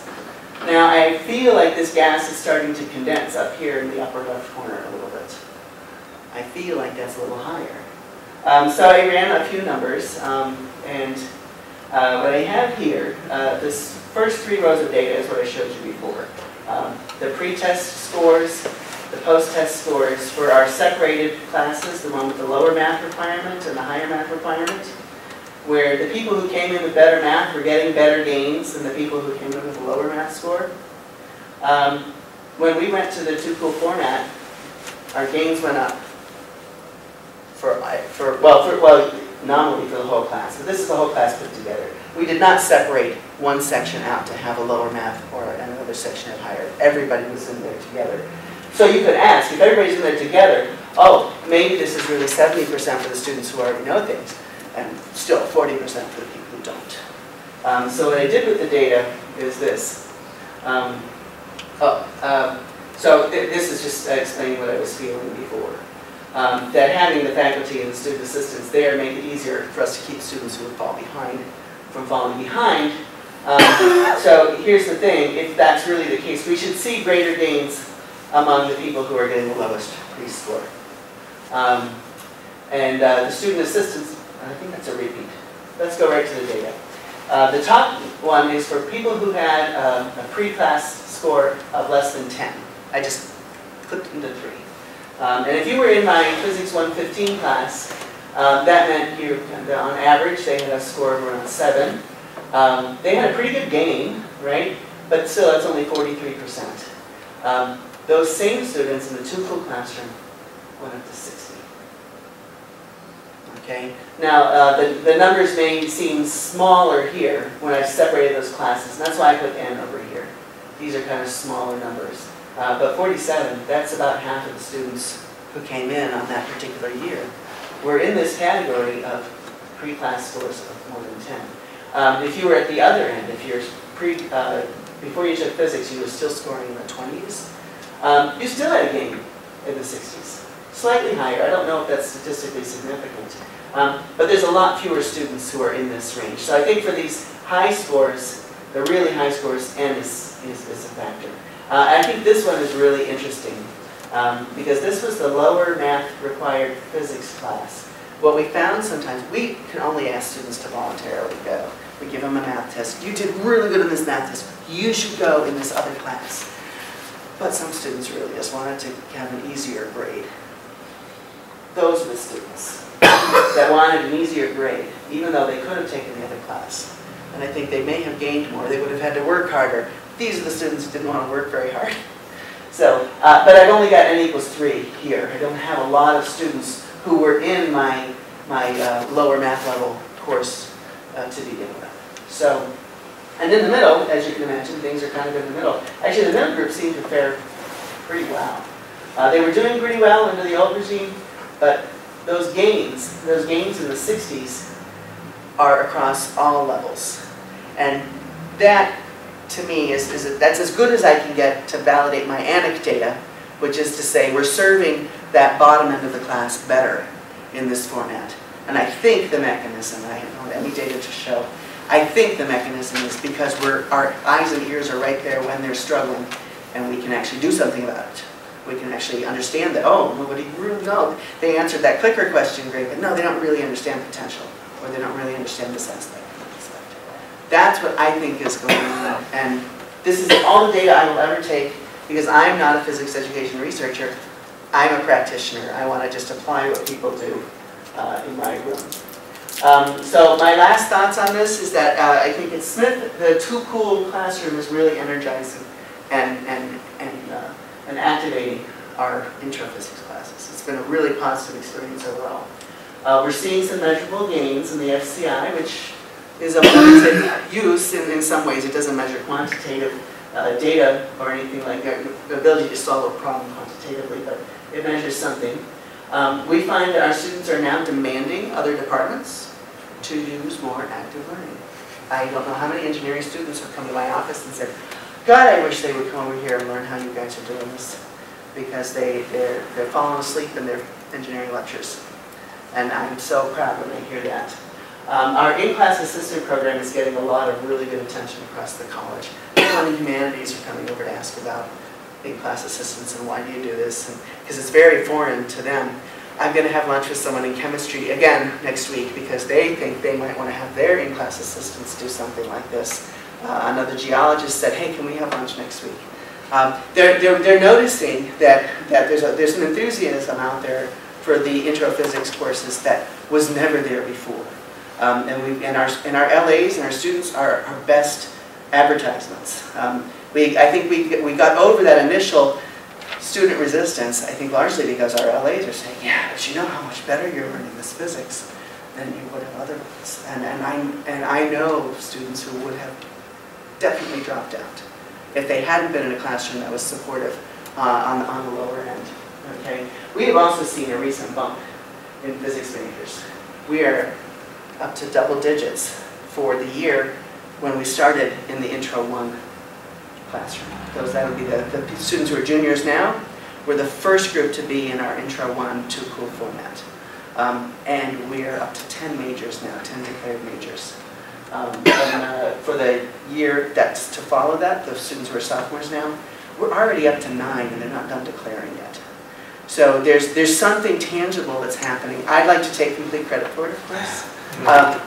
Now I feel like this gas is starting to condense up here in the upper left corner a little bit. I feel like that's a little higher. So I ran a few numbers, and what I have here, this first three rows of data is what I showed you before. The pre-test scores, the post-test scores for our separated classes, the one with the lower math requirement and the higher math requirement, where the people who came in with better math were getting better gains than the people who came in with a lower math score. When we went to the 2-cool format, our gains went up for nominally for the whole class, but this is the whole class put together. We did not separate one section out to have a lower math or another section at higher. Everybody was in there together. So you could ask, if everybody's in there together, oh, maybe this is really 70% for the students who already know things, and still 40% for the people who don't. So what I did with the data is this. So this is just explaining what I was feeling before. That having the faculty and the student assistants there make it easier for us to keep students who would fall behind from falling behind. So here's the thing, if that's really the case, we should see greater gains among the people who are getting the lowest pre-score. The student assistants, I think that's a repeat. Let's go right to the data. The top one is for people who had a pre-class score of less than 10. I just clipped into 3. And if you were in my Physics 115 class, that meant you, on average, they had a score of around 7. They had a pretty good gain, right? But still, that's only 43%. Those same students in the 2-cool classroom went up to 60. Okay? Now, the numbers may seem smaller here when I've separated those classes, and that's why I put N over here. These are kind of smaller numbers. But 47, that's about half of the students who came in on that particular year were in this category of pre-class scores of more than 10. If you were at the other end, if you're before you took physics, you were still scoring in the 20s, you still had a gain in the 60s. Slightly higher. I don't know if that's statistically significant. But there's a lot fewer students who are in this range. So I think for these high scores, the really high scores, N is a factor. I think this one is really interesting because this was the lower math required physics class. What we found sometimes, we can only ask students to voluntarily go. We give them a math test. You did really good in this math test. You should go in this other class. But some students really just wanted to have an easier grade. Those were the students that wanted an easier grade, even though they could have taken the other class. And I think they may have gained more. They would have had to work harder. These are the students who didn't want to work very hard. So, but I've only got N=3 here. I don't have a lot of students who were in my lower math level course to begin with. So, and in the middle, as you can imagine, things are kind of in the middle. Actually, the middle group seemed to fare pretty well. They were doing pretty well under the old regime, but those gains in the 60s are across all levels. And that, to me, that's as good as I can get to validate my ANIC data, which is to say we're serving that bottom end of the class better in this format. And I think the mechanism, I don't have any data to show, I think the mechanism is because our eyes and ears are right there when they're struggling, and we can actually do something about it. We can actually understand that, oh, nobody really knows. They answered that clicker question great, but no, they don't really understand potential, or they don't really understand this aspect. That's what I think is going on, and this is all the data I will ever take because I'm not a physics education researcher. I'm a practitioner. I want to just apply what people do in my room. So my last thoughts on this is that I think at Smith, the 2-cool classroom is really energizing and activating our intro physics classes. It's been a really positive experience overall. We're seeing some measurable gains in the FCI, which is of limited use in some ways. It doesn't measure quantitative data or anything like that, the ability to solve a problem quantitatively, but it measures something. We find that our students are now demanding other departments to use more active learning. I don't know how many engineering students have come to my office and said, God, I wish they would come over here and learn how you guys are doing this, because they're falling asleep in their engineering lectures. And I'm so proud when I hear that. Our in-class assistant program is getting a lot of really good attention across the college. People in the humanities are coming over to ask about in-class assistants and why do you do this, because it's very foreign to them. I'm going to have lunch with someone in chemistry again next week because they think they might want to have their in-class assistants do something like this. Another geologist said, hey, can we have lunch next week? They're noticing that there's an enthusiasm out there for the intro physics courses that was never there before. And our LAs and our students are our best advertisements. I think we got over that initial student resistance, I think largely because our LAs are saying, yeah, but you know how much better you're learning this physics than you would have otherwise. And I know students who would have definitely dropped out if they hadn't been in a classroom that was supportive on the lower end. Okay? We have also seen a recent bump in physics majors. We are up to double digits for the year when we started in the Intro 1 classroom. That would be the students who are juniors now were the first group to be in our Intro 1 2-cool format. And we are up to 10 majors now, 10 declared majors. For the year that's to follow that, the students who are sophomores now, we're already up to 9 and they're not done declaring yet. So there's something tangible that's happening. I'd like to take complete credit for it, of course.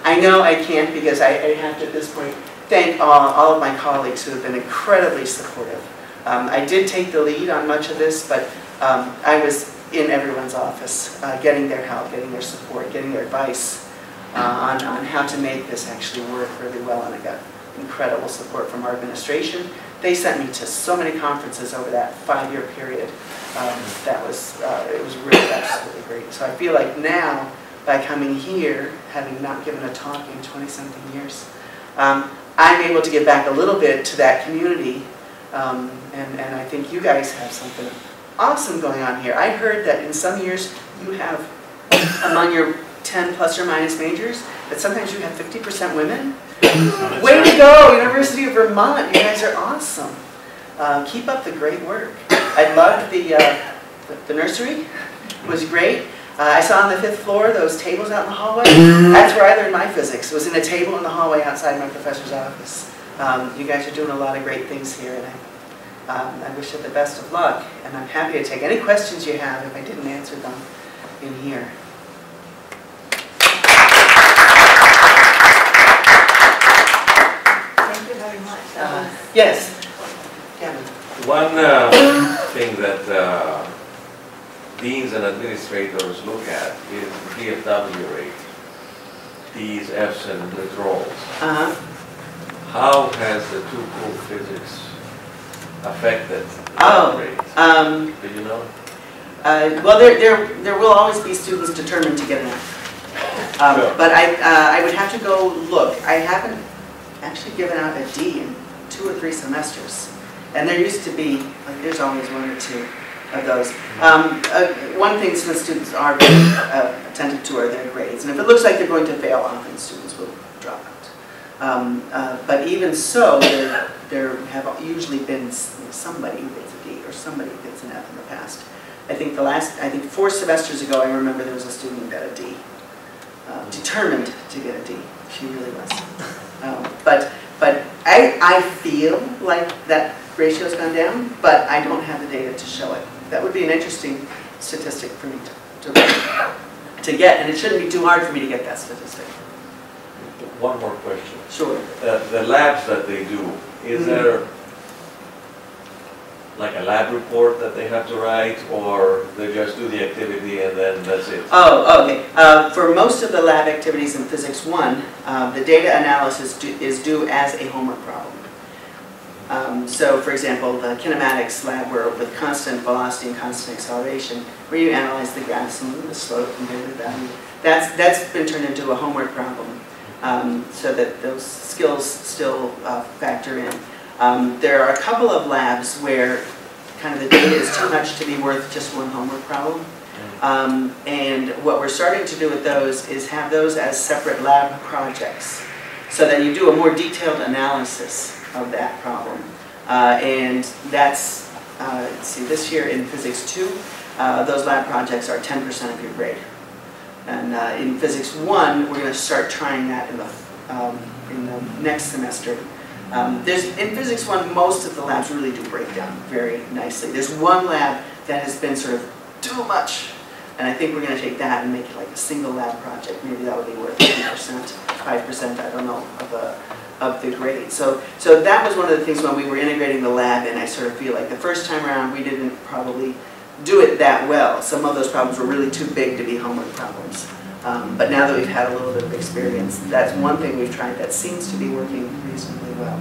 I know I can't because I have to, at this point, thank all of my colleagues who have been incredibly supportive. I did take the lead on much of this, but I was in everyone's office, getting their help, getting their support, getting their advice on how to make this actually work really well, and I got incredible support from our administration. They sent me to so many conferences over that 5-year period. It was really absolutely great. So I feel like now, by coming here, having not given a talk in 20-something years, I'm able to give back a little bit to that community, and I think you guys have something awesome going on here. I heard that in some years you have, among your 10 plus or minus majors, that sometimes you have 50% women. Way to go, University of Vermont, you guys are awesome. Keep up the great work. I loved the nursery, it was great. I saw on the 5th floor those tables out in the hallway. That's where I learned my physics. It was in a table in the hallway outside my professor's office. You guys are doing a lot of great things here, and I wish you the best of luck. And I'm happy to take any questions you have if I didn't answer them in here. Thank you very much. Yes, Kevin. One thing that deans and administrators look at is the DFW rate, these Fs and withdrawals. How has the 2-cool physics affected that rate? Do you know? Well, there will always be students determined to get an F. Sure. But I would have to go look. I haven't actually given out a D in 2 or 3 semesters. And there used to be, like, there's always 1 or 2. Of those. One thing some students are very attentive to are their grades, and if it looks like they're going to fail, often students will drop out. But even so, there have usually been somebody who gets a D or somebody who gets an F in the past. I think 4 semesters ago, I remember there was a student who got a D, determined to get a D. She really was. But I feel like that ratio's gone down, but I don't have the data to show it. That would be an interesting statistic for me to get, and it shouldn't be too hard for me to get that statistic. One more question. Sure. The labs that they do, is there like a lab report that they have to write, or they just do the activity and then that's it? Oh, okay. For most of the lab activities in Physics 1, the data analysis is due as a homework problem. So, for example, the kinematics lab where with constant velocity and constant acceleration, where you analyze the graphs and the slope and the value, that's been turned into a homework problem, so that those skills still factor in. There are a couple of labs where kind of the data is too much to be worth just one homework problem. And what we're starting to do with those is have those as separate lab projects, so that you do a more detailed analysis of that problem. And that's, let's see, this year in Physics 2, those lab projects are 10% of your grade. And in Physics 1, we're going to start trying that in the next semester. In Physics 1, most of the labs really do break down very nicely. There's one lab that has been sort of too much, and I think we're going to take that and make it like a single lab project. Maybe that would be worth 10%, 5%, I don't know, of the grade. So that was one of the things when we were integrating the lab, and I sort of feel like the first time around we didn't probably do it that well. Some of those problems were really too big to be homework problems. But now that we've had a little bit of experience, that's one thing we've tried that seems to be working reasonably well.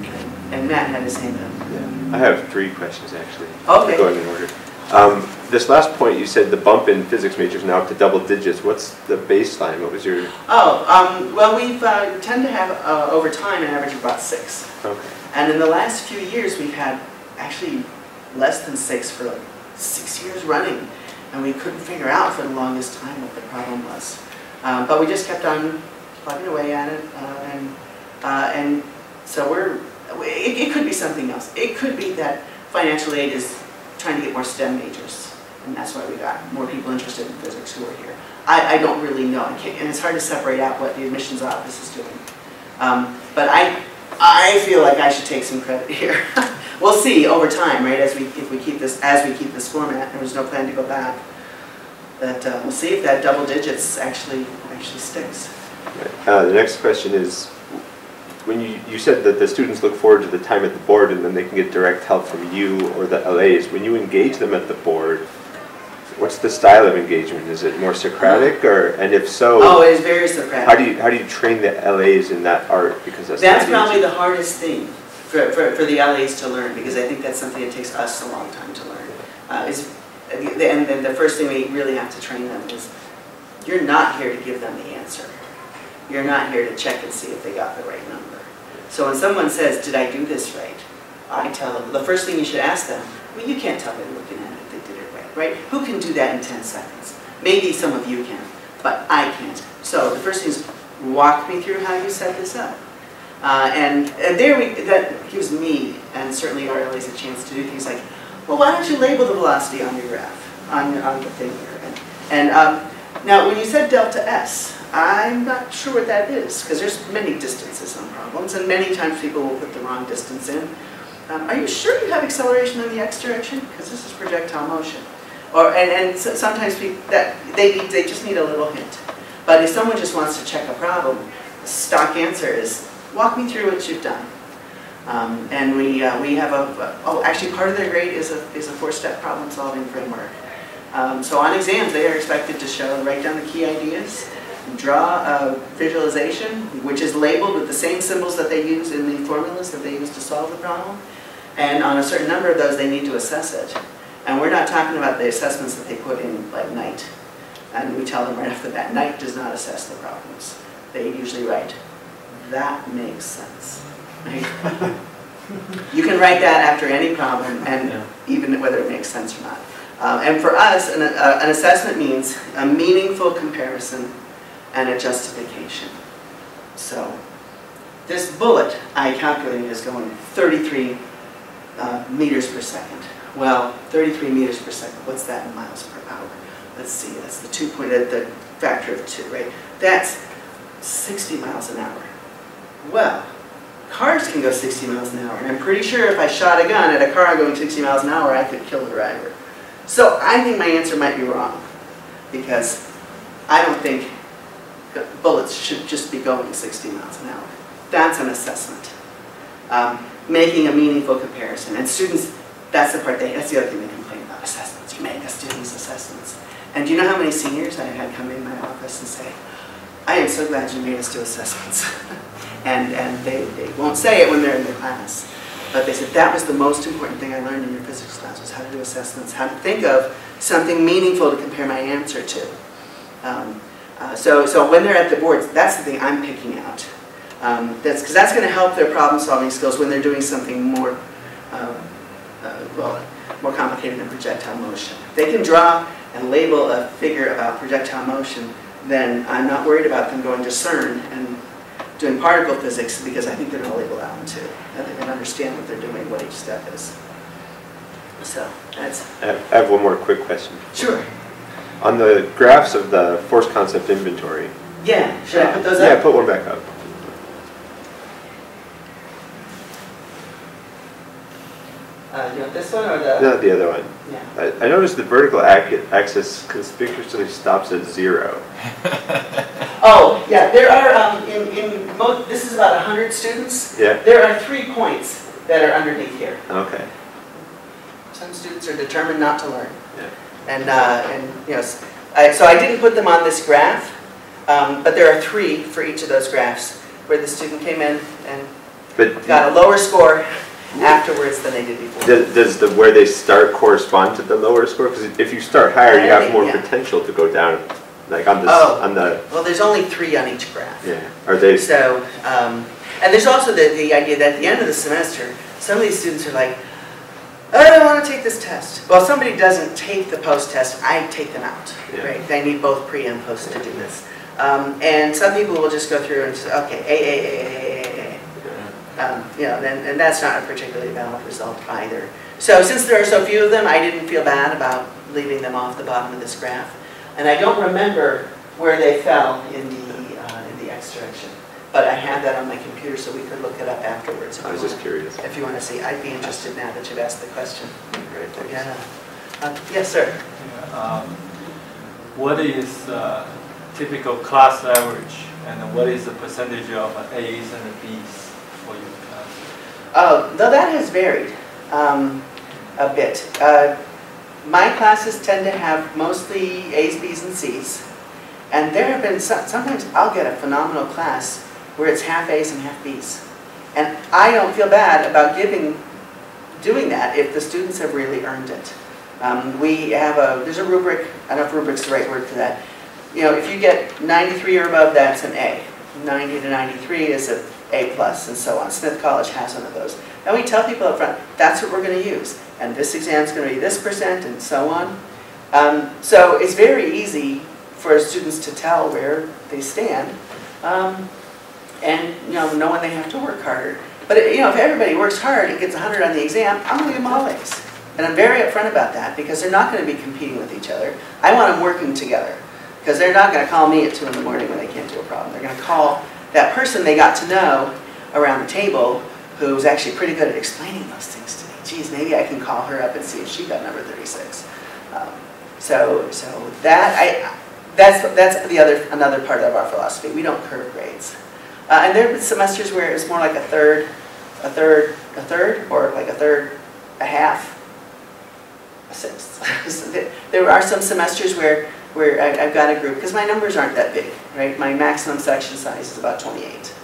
Okay. And Matt had his hand up. Yeah. I have three questions, actually. Okay. Going in order. This last point, you said the bump in physics majors now up to double digits. What's the baseline? What was your... Oh, well, we tend to have, over time, an average of about 6. Okay. And in the last few years, we've had actually less than 6 for like 6 years running. And we couldn't figure out for the longest time what the problem was. But we just kept on plugging away at it. And so we're... It could be something else. It could be that financial aid is trying to get more STEM majors, and that's why we got more people interested in physics who are here. I don't really know, and it's hard to separate out what the admissions office is doing. But I feel like I should take some credit here. We'll see over time, right? As we keep this format, there's no plan to go back. But we'll see if that double digits actually sticks. Right. The next question is, when you said that the students look forward to the time at the board and then they can get direct help from you or the LAs, when you engage them at the board, what's the style of engagement? Is it more Socratic, or, and if so... Oh, it is very Socratic. How do you train the LAs in that art? Because that's probably the hardest thing for the LAs to learn, because I think that's something that takes us a long time to learn. And then the first thing we really have to train them is, you're not here to give them the answer. You're not here to check and see if they got the right number. So when someone says, did I do this right? I tell them, the first thing you should ask them, well, you can't tell by looking at it if they did it right, right? Who can do that in 10 seconds? Maybe some of you can, but I can't. So the first thing is, walk me through how you set this up. And that gives me, and certainly our LAs, a chance to do things like, well, why don't you label the velocity on your graph, on the thing here? Now, when you said delta S, I'm not sure what that is, because there's many distances on problems, and many times people will put the wrong distance in. Are you sure you have acceleration in the x direction? Because this is projectile motion. And sometimes they just need a little hint. But if someone just wants to check a problem, the stock answer is, walk me through what you've done. And we have actually part of their grade is a 4-step problem solving framework. So on exams, they are expected to write down the key ideas, draw a visualization, which is labeled with the same symbols that they use in the formulas that they use to solve the problem. And on a certain number of those, they need to assess it. And we're not talking about the assessments that they put in, like night. And we tell them right off the bat, night does not assess the problems. They usually write, that makes sense. Right? You can write that after any problem, and even whether it makes sense or not. And for us, an assessment means a meaningful comparison and a justification. So this bullet I calculated is going 33 meters per second. Well, 33 meters per second, what's that in miles per hour? Let's see, that's the the factor of 2, right? That's 60 miles an hour. Well, cars can go 60 miles an hour, and I'm pretty sure if I shot a gun at a car going 60 miles an hour, I could kill the driver. So I think my answer might be wrong, because I don't think bullets should just be going 60 miles an hour. That's an assessment. Making a meaningful comparison. And students, that's the part that's the other thing they complain about, assessments. You make the students' assessments. And do you know how many seniors I had come in my office and say, I am so glad you made us do assessments. and they won't say it when they're in their class. But they said, that was the most important thing I learned in your physics class, was how to do assessments, how to think of something meaningful to compare my answer to. So when they're at the boards, that's the thing I'm picking out. Because that's going to help their problem-solving skills when they're doing something more well, more complicated than projectile motion. If they can draw and label a figure about projectile motion, then I'm not worried about them going to CERN and doing particle physics, because I think they're going to label that one too. I think they understand what they're doing, what each step is. So that's. I have one more quick question. Sure. On the graphs of the force concept inventory. Yeah. Should I put those up? Yeah, put one back up. You want this one or the? No, the other one. Yeah. I noticed the vertical axis conspicuously stops at 0. Oh, yeah. There are in most. This is about 100 students. Yeah. There are 3 points that are underneath here. Okay. Some students are determined not to learn. Yeah. And you know, so I didn't put them on this graph, but there are 3 for each of those graphs where the student came in and got a lower score afterwards than they did before. Does the where they start correspond to the lower score? Because if you start higher, you have more potential to go down. Like on the well, there's only 3 on each graph. Yeah, are they so? And there's also the idea that at the end of the semester, some of these students are like, I don't want to take this test. Well, somebody doesn't take the post-test, I take them out. Yeah. Right? They need both pre and post to do this. And some people will just go through and say, okay, you know, and that's not a particularly valid result either. So since there are so few of them, I didn't feel bad about leaving them off the bottom of this graph. And I don't remember where they fell in the X direction. But I had that on my computer, so we could look it up afterwards. I was just curious. If you want to see, I'd be interested now that you've asked the question. Great, thanks. Yeah. Yes, sir. Yeah, what is typical class average, and what is the percentage of A's and B's for your class? Oh, though that has varied a bit. My classes tend to have mostly A's, B's, and C's, and there have been sometimes I'll get a phenomenal class where it's half A's and half B's. And I don't feel bad about doing that if the students have really earned it. We have there's a rubric, I don't know if rubric's the right word for that. You know, if you get 93 or above, that's an A. 90 to 93 is an A+, and so on. Smith College has one of those. And we tell people up front, that's what we're going to use. And this exam's going to be this percent, and so on. So it's very easy for students to tell where they stand. And you know, knowing they have to work harder. But you know, if everybody works hard and gets 100 on the exam, I'm going to give them all A's. And I'm very upfront about that because they're not going to be competing with each other. I want them working together because they're not going to call me at 2 in the morning when they can't do a problem. They're going to call that person they got to know around the table who's actually pretty good at explaining those things to me. Geez, maybe I can call her up and see if she got number 36. So that that's the another part of our philosophy. We don't curve grades. And there have been semesters where it's more like a third, or like a third, a half, a sixth. So there are some semesters where I've got a group, because my numbers aren't that big, right? My maximum section size is about 28.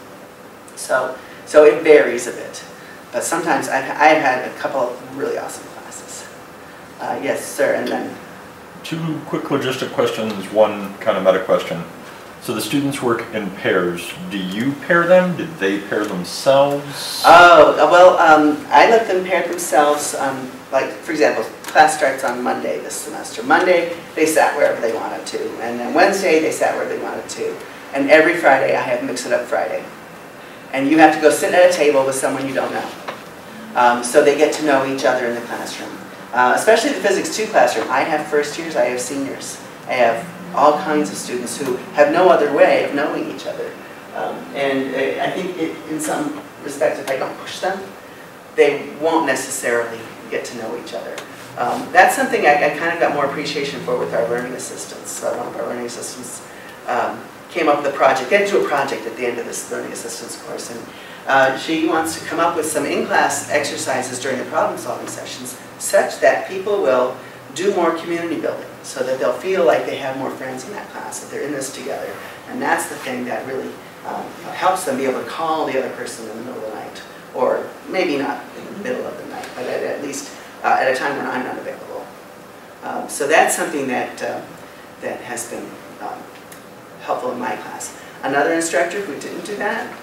So it varies a bit. But sometimes I've had a couple of really awesome classes. Yes, sir, and then? 2 quick logistic questions, 1 kind of meta question. So the students work in pairs. Do you pair them? Did they pair themselves? Oh, well, I let them pair themselves. Like, for example, class starts on Monday this semester. Monday, they sat wherever they wanted to. And then Wednesday, they sat where they wanted to. And every Friday, I have Mix It Up Friday. And you have to go sit at a table with someone you don't know. So they get to know each other in the classroom. Especially the Physics 2 classroom. I have first years, I have seniors. I have all kinds of students who have no other way of knowing each other. And I think in some respects, if I don't push them, they won't necessarily get to know each other. That's something I kind of got more appreciation for with our learning assistants. So one of our learning assistants came up with a project, get to a project at the end of this learning assistance course. And she wants to come up with some in-class exercises during the problem-solving sessions such that people will do more community building so that they'll feel like they have more friends in that class, that they're in this together. And that's the thing that really helps them be able to call the other person in the middle of the night, or maybe not in the middle of the night, but at least at a time when I'm not available. So that's something that, that has been helpful in my class. Another instructor who didn't do that,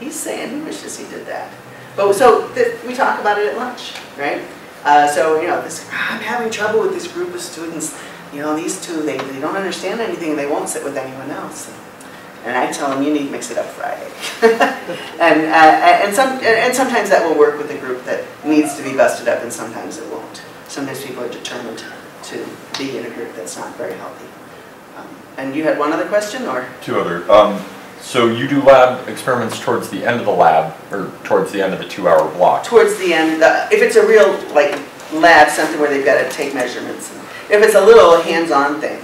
he's saying he wishes he did that. But so we talk about it at lunch, right? So, you know, this, I'm having trouble with this group of students. You know, these two, they don't understand anything. They won't sit with anyone else. And I tell them, you need to mix it up Friday. and sometimes that will work with the group that needs to be busted up, and sometimes it won't. Sometimes people are determined to be in a group that's not very healthy. And you had one other question, or? Two other. So you do lab experiments towards the end of the lab, or towards the end of the 2-hour block? Towards the end. If it's a real, like, lab, something where they've got to take measurements. If it's a little hands-on thing,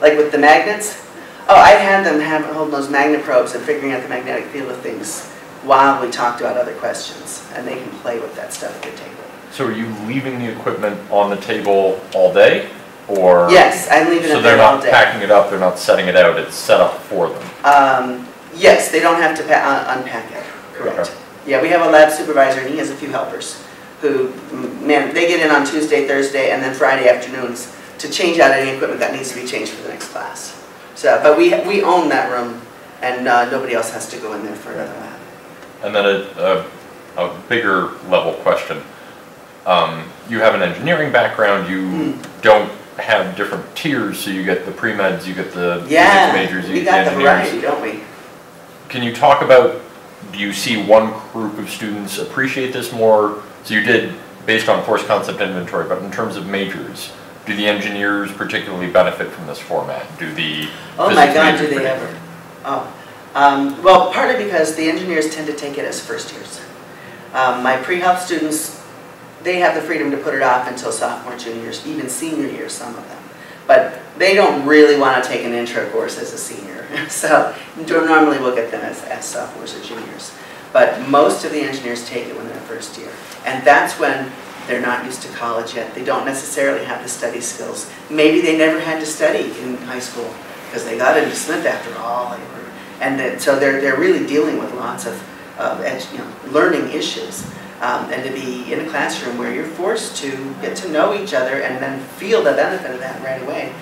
like with the magnets, oh, I had them holding those magnet probes and figuring out the magnetic field of things while we talked about other questions, and they can play with that stuff at the table. So are you leaving the equipment on the table all day, or? Yes, I'm leaving it all day. So they're not packing it up, they're not setting it out, it's set up for them? Yes, they don't have to unpack it, correct. Okay. Yeah, we have a lab supervisor, and he has a few helpers who, man, they get in on Tuesday, Thursday, and then Friday afternoons to change out any equipment that needs to be changed for the next class. So, but we own that room, and nobody else has to go in there for another lab. And then a bigger level question. You have an engineering background. You don't have different tiers, so you get the pre-meds, you get the majors, you get the engineers. We got the variety, don't we? Can you talk about, do you see one group of students appreciate this more? So you did based on Force Concept Inventory, but in terms of majors, do the engineers particularly benefit from this format? Do the oh my God, do they ever? Oh, well, partly because the engineers tend to take it as first years. My pre-health students, they have the freedom to put it off until sophomore, juniors, even senior year, some of them. But they don't really want to take an intro course as a senior, so normally we'll get them as sophomores or juniors. But most of the engineers take it when they're first year, and that's when they're not used to college yet. They don't necessarily have the study skills. Maybe they never had to study in high school because they got into Smith after all. So they're really dealing with lots of learning issues. And to be in a classroom where you're forced to get to know each other and then feel the benefit of that right away,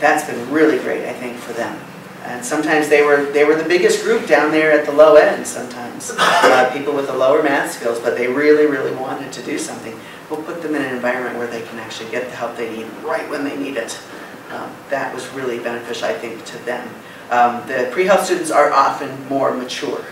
that's been really great, I think, for them. And sometimes they were the biggest group down there at the low end sometimes, people with the lower math skills, but they really, really wanted to do something. We'll put them in an environment where they can actually get the help they need right when they need it. That was really beneficial, I think, to them. The pre-health students are often more mature.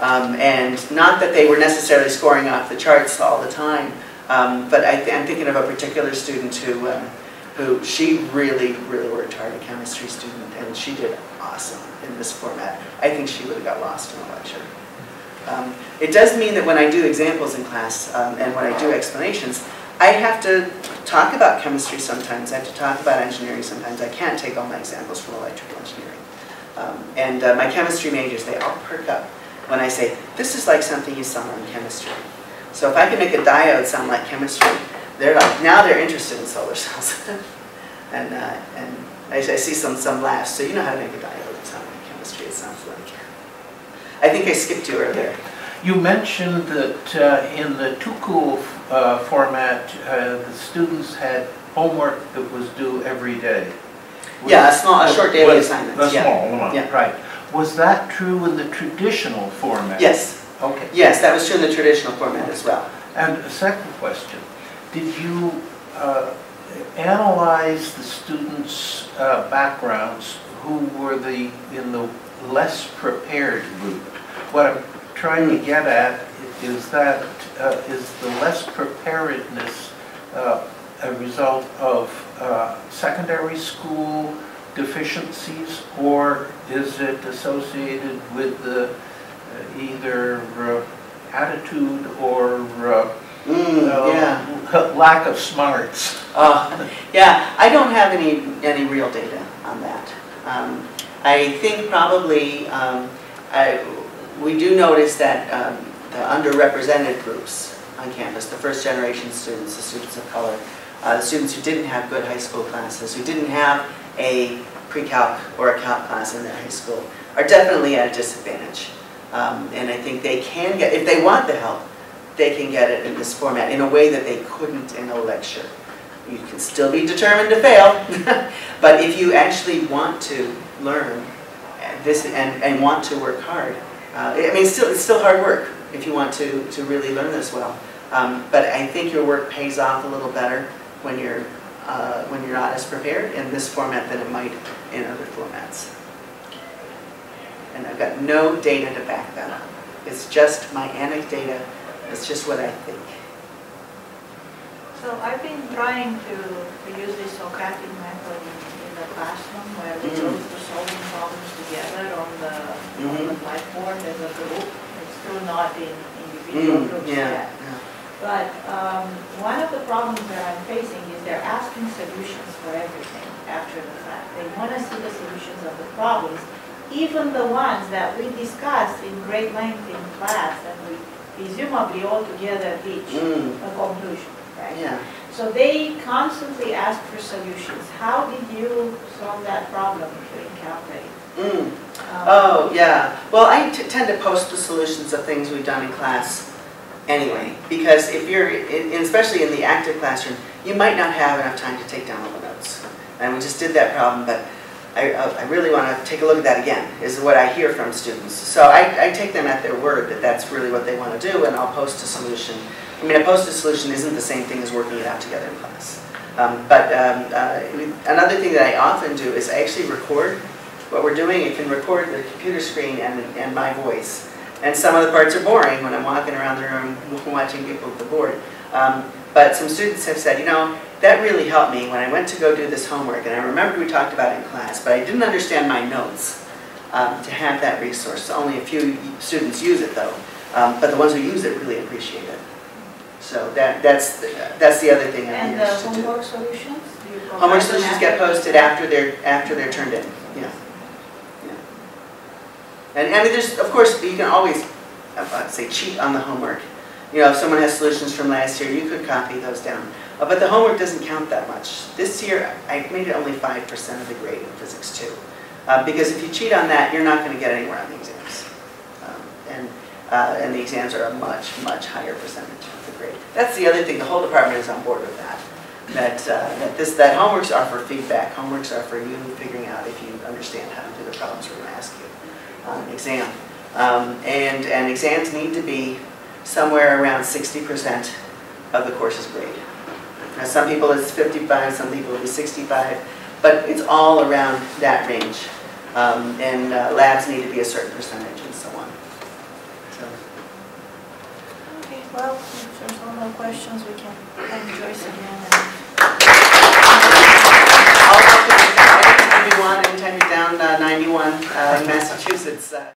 And not that they were necessarily scoring off the charts all the time, but I'm thinking of a particular student who she really, really worked hard, a chemistry student, and she did awesome in this format. I think she would have got lost in a lecture. It does mean that when I do examples in class and when I do explanations, I have to talk about chemistry sometimes. I have to talk about engineering sometimes. I can't take all my examples from electrical engineering. And my chemistry majors, they all perk up when I say, this is like something you saw in chemistry. So if I can make a diode sound like chemistry, now they're interested in solar cells. and I see some laughs. So you know how to make a diode. It sounds like chemistry. It sounds like. I think I skipped you earlier. You mentioned that in the 2-cool format, the students had homework that was due every day. A short daily assignment. Right. Was that true in the traditional format? Yes. Okay. Yes, that was true in the traditional format as well. And a second question. Did you analyze the students' backgrounds who were in the less prepared group? What I'm trying to get at is that is the less preparedness a result of secondary school deficiencies, or is it associated with either attitude or lack of smarts? Yeah, I don't have any real data on that. I think probably we do notice that the underrepresented groups on campus, the first generation students, the students of color, the students who didn't have good high school classes, who didn't have a pre-calc or a calc class in their high school, are definitely at a disadvantage. And I think they can get, if they want the help, they can get it in this format in a way that they couldn't in a lecture. You can still be determined to fail, but if you actually want to learn this and want to work hard, I mean, it's still hard work if you want to really learn this well. But I think your work pays off a little better when you're not as prepared in this format than it might in other formats. And I've got no data to back that up. It's just my anecdata. It's just what I think. So I've been trying to use this Socratic method in the classroom where we go to solving problems together on the blackboard as a group. It's still not in individual groups yet. Yeah. But one of the problems that I'm facing is they're asking solutions for everything after the fact. They want to see the solutions of the problems, even the ones that we discussed in great length in class and we presumably all together reach a conclusion, right? Yeah. So they constantly ask for solutions. How did you solve that problem if you encountered it? Well, I tend to post the solutions of things we've done in class anyway, because if you're, especially in the active classroom, you might not have enough time to take down all the notes. And we just did that problem, but I really want to take a look at that again, is what I hear from students. So I take them at their word that that's really what they want to do, and I'll post a solution. I mean, a posted solution isn't the same thing as working it out together in class. Another thing that I often do is I actually record what we're doing. It can record the computer screen and my voice. And some of the parts are boring when I'm walking around the room watching people at the board. But some students have said, you know, that really helped me when I went to go do this homework, and I remembered we talked about it in class, but I didn't understand my notes to have that resource. Only a few students use it, though, but the ones who use it really appreciate it. So that's the other thing. And the homework solutions? Homework solutions get posted after they're turned in. Yeah. And there's, of course, you can always, I'd say, cheat on the homework. You know, if someone has solutions from last year, you could copy those down. But the homework doesn't count that much. This year, I made it only 5% of the grade in Physics 2. Because if you cheat on that, you're not going to get anywhere on the exams. And the exams are a much, much higher percentage of the grade. That's the other thing. The whole department is on board with that. That homeworks are for feedback. Homeworks are for you figuring out if you understand how to do the problems we're going to ask you on an exam. And exams need to be somewhere around 60% of the course's grade. Now, some people it's 55, some people it's 65, but it's all around that range. Labs need to be a certain percentage and so on. So. Okay, well, if there's no more questions, we can thank Joyce again. I'll welcome you to 91 and 91 in Massachusetts.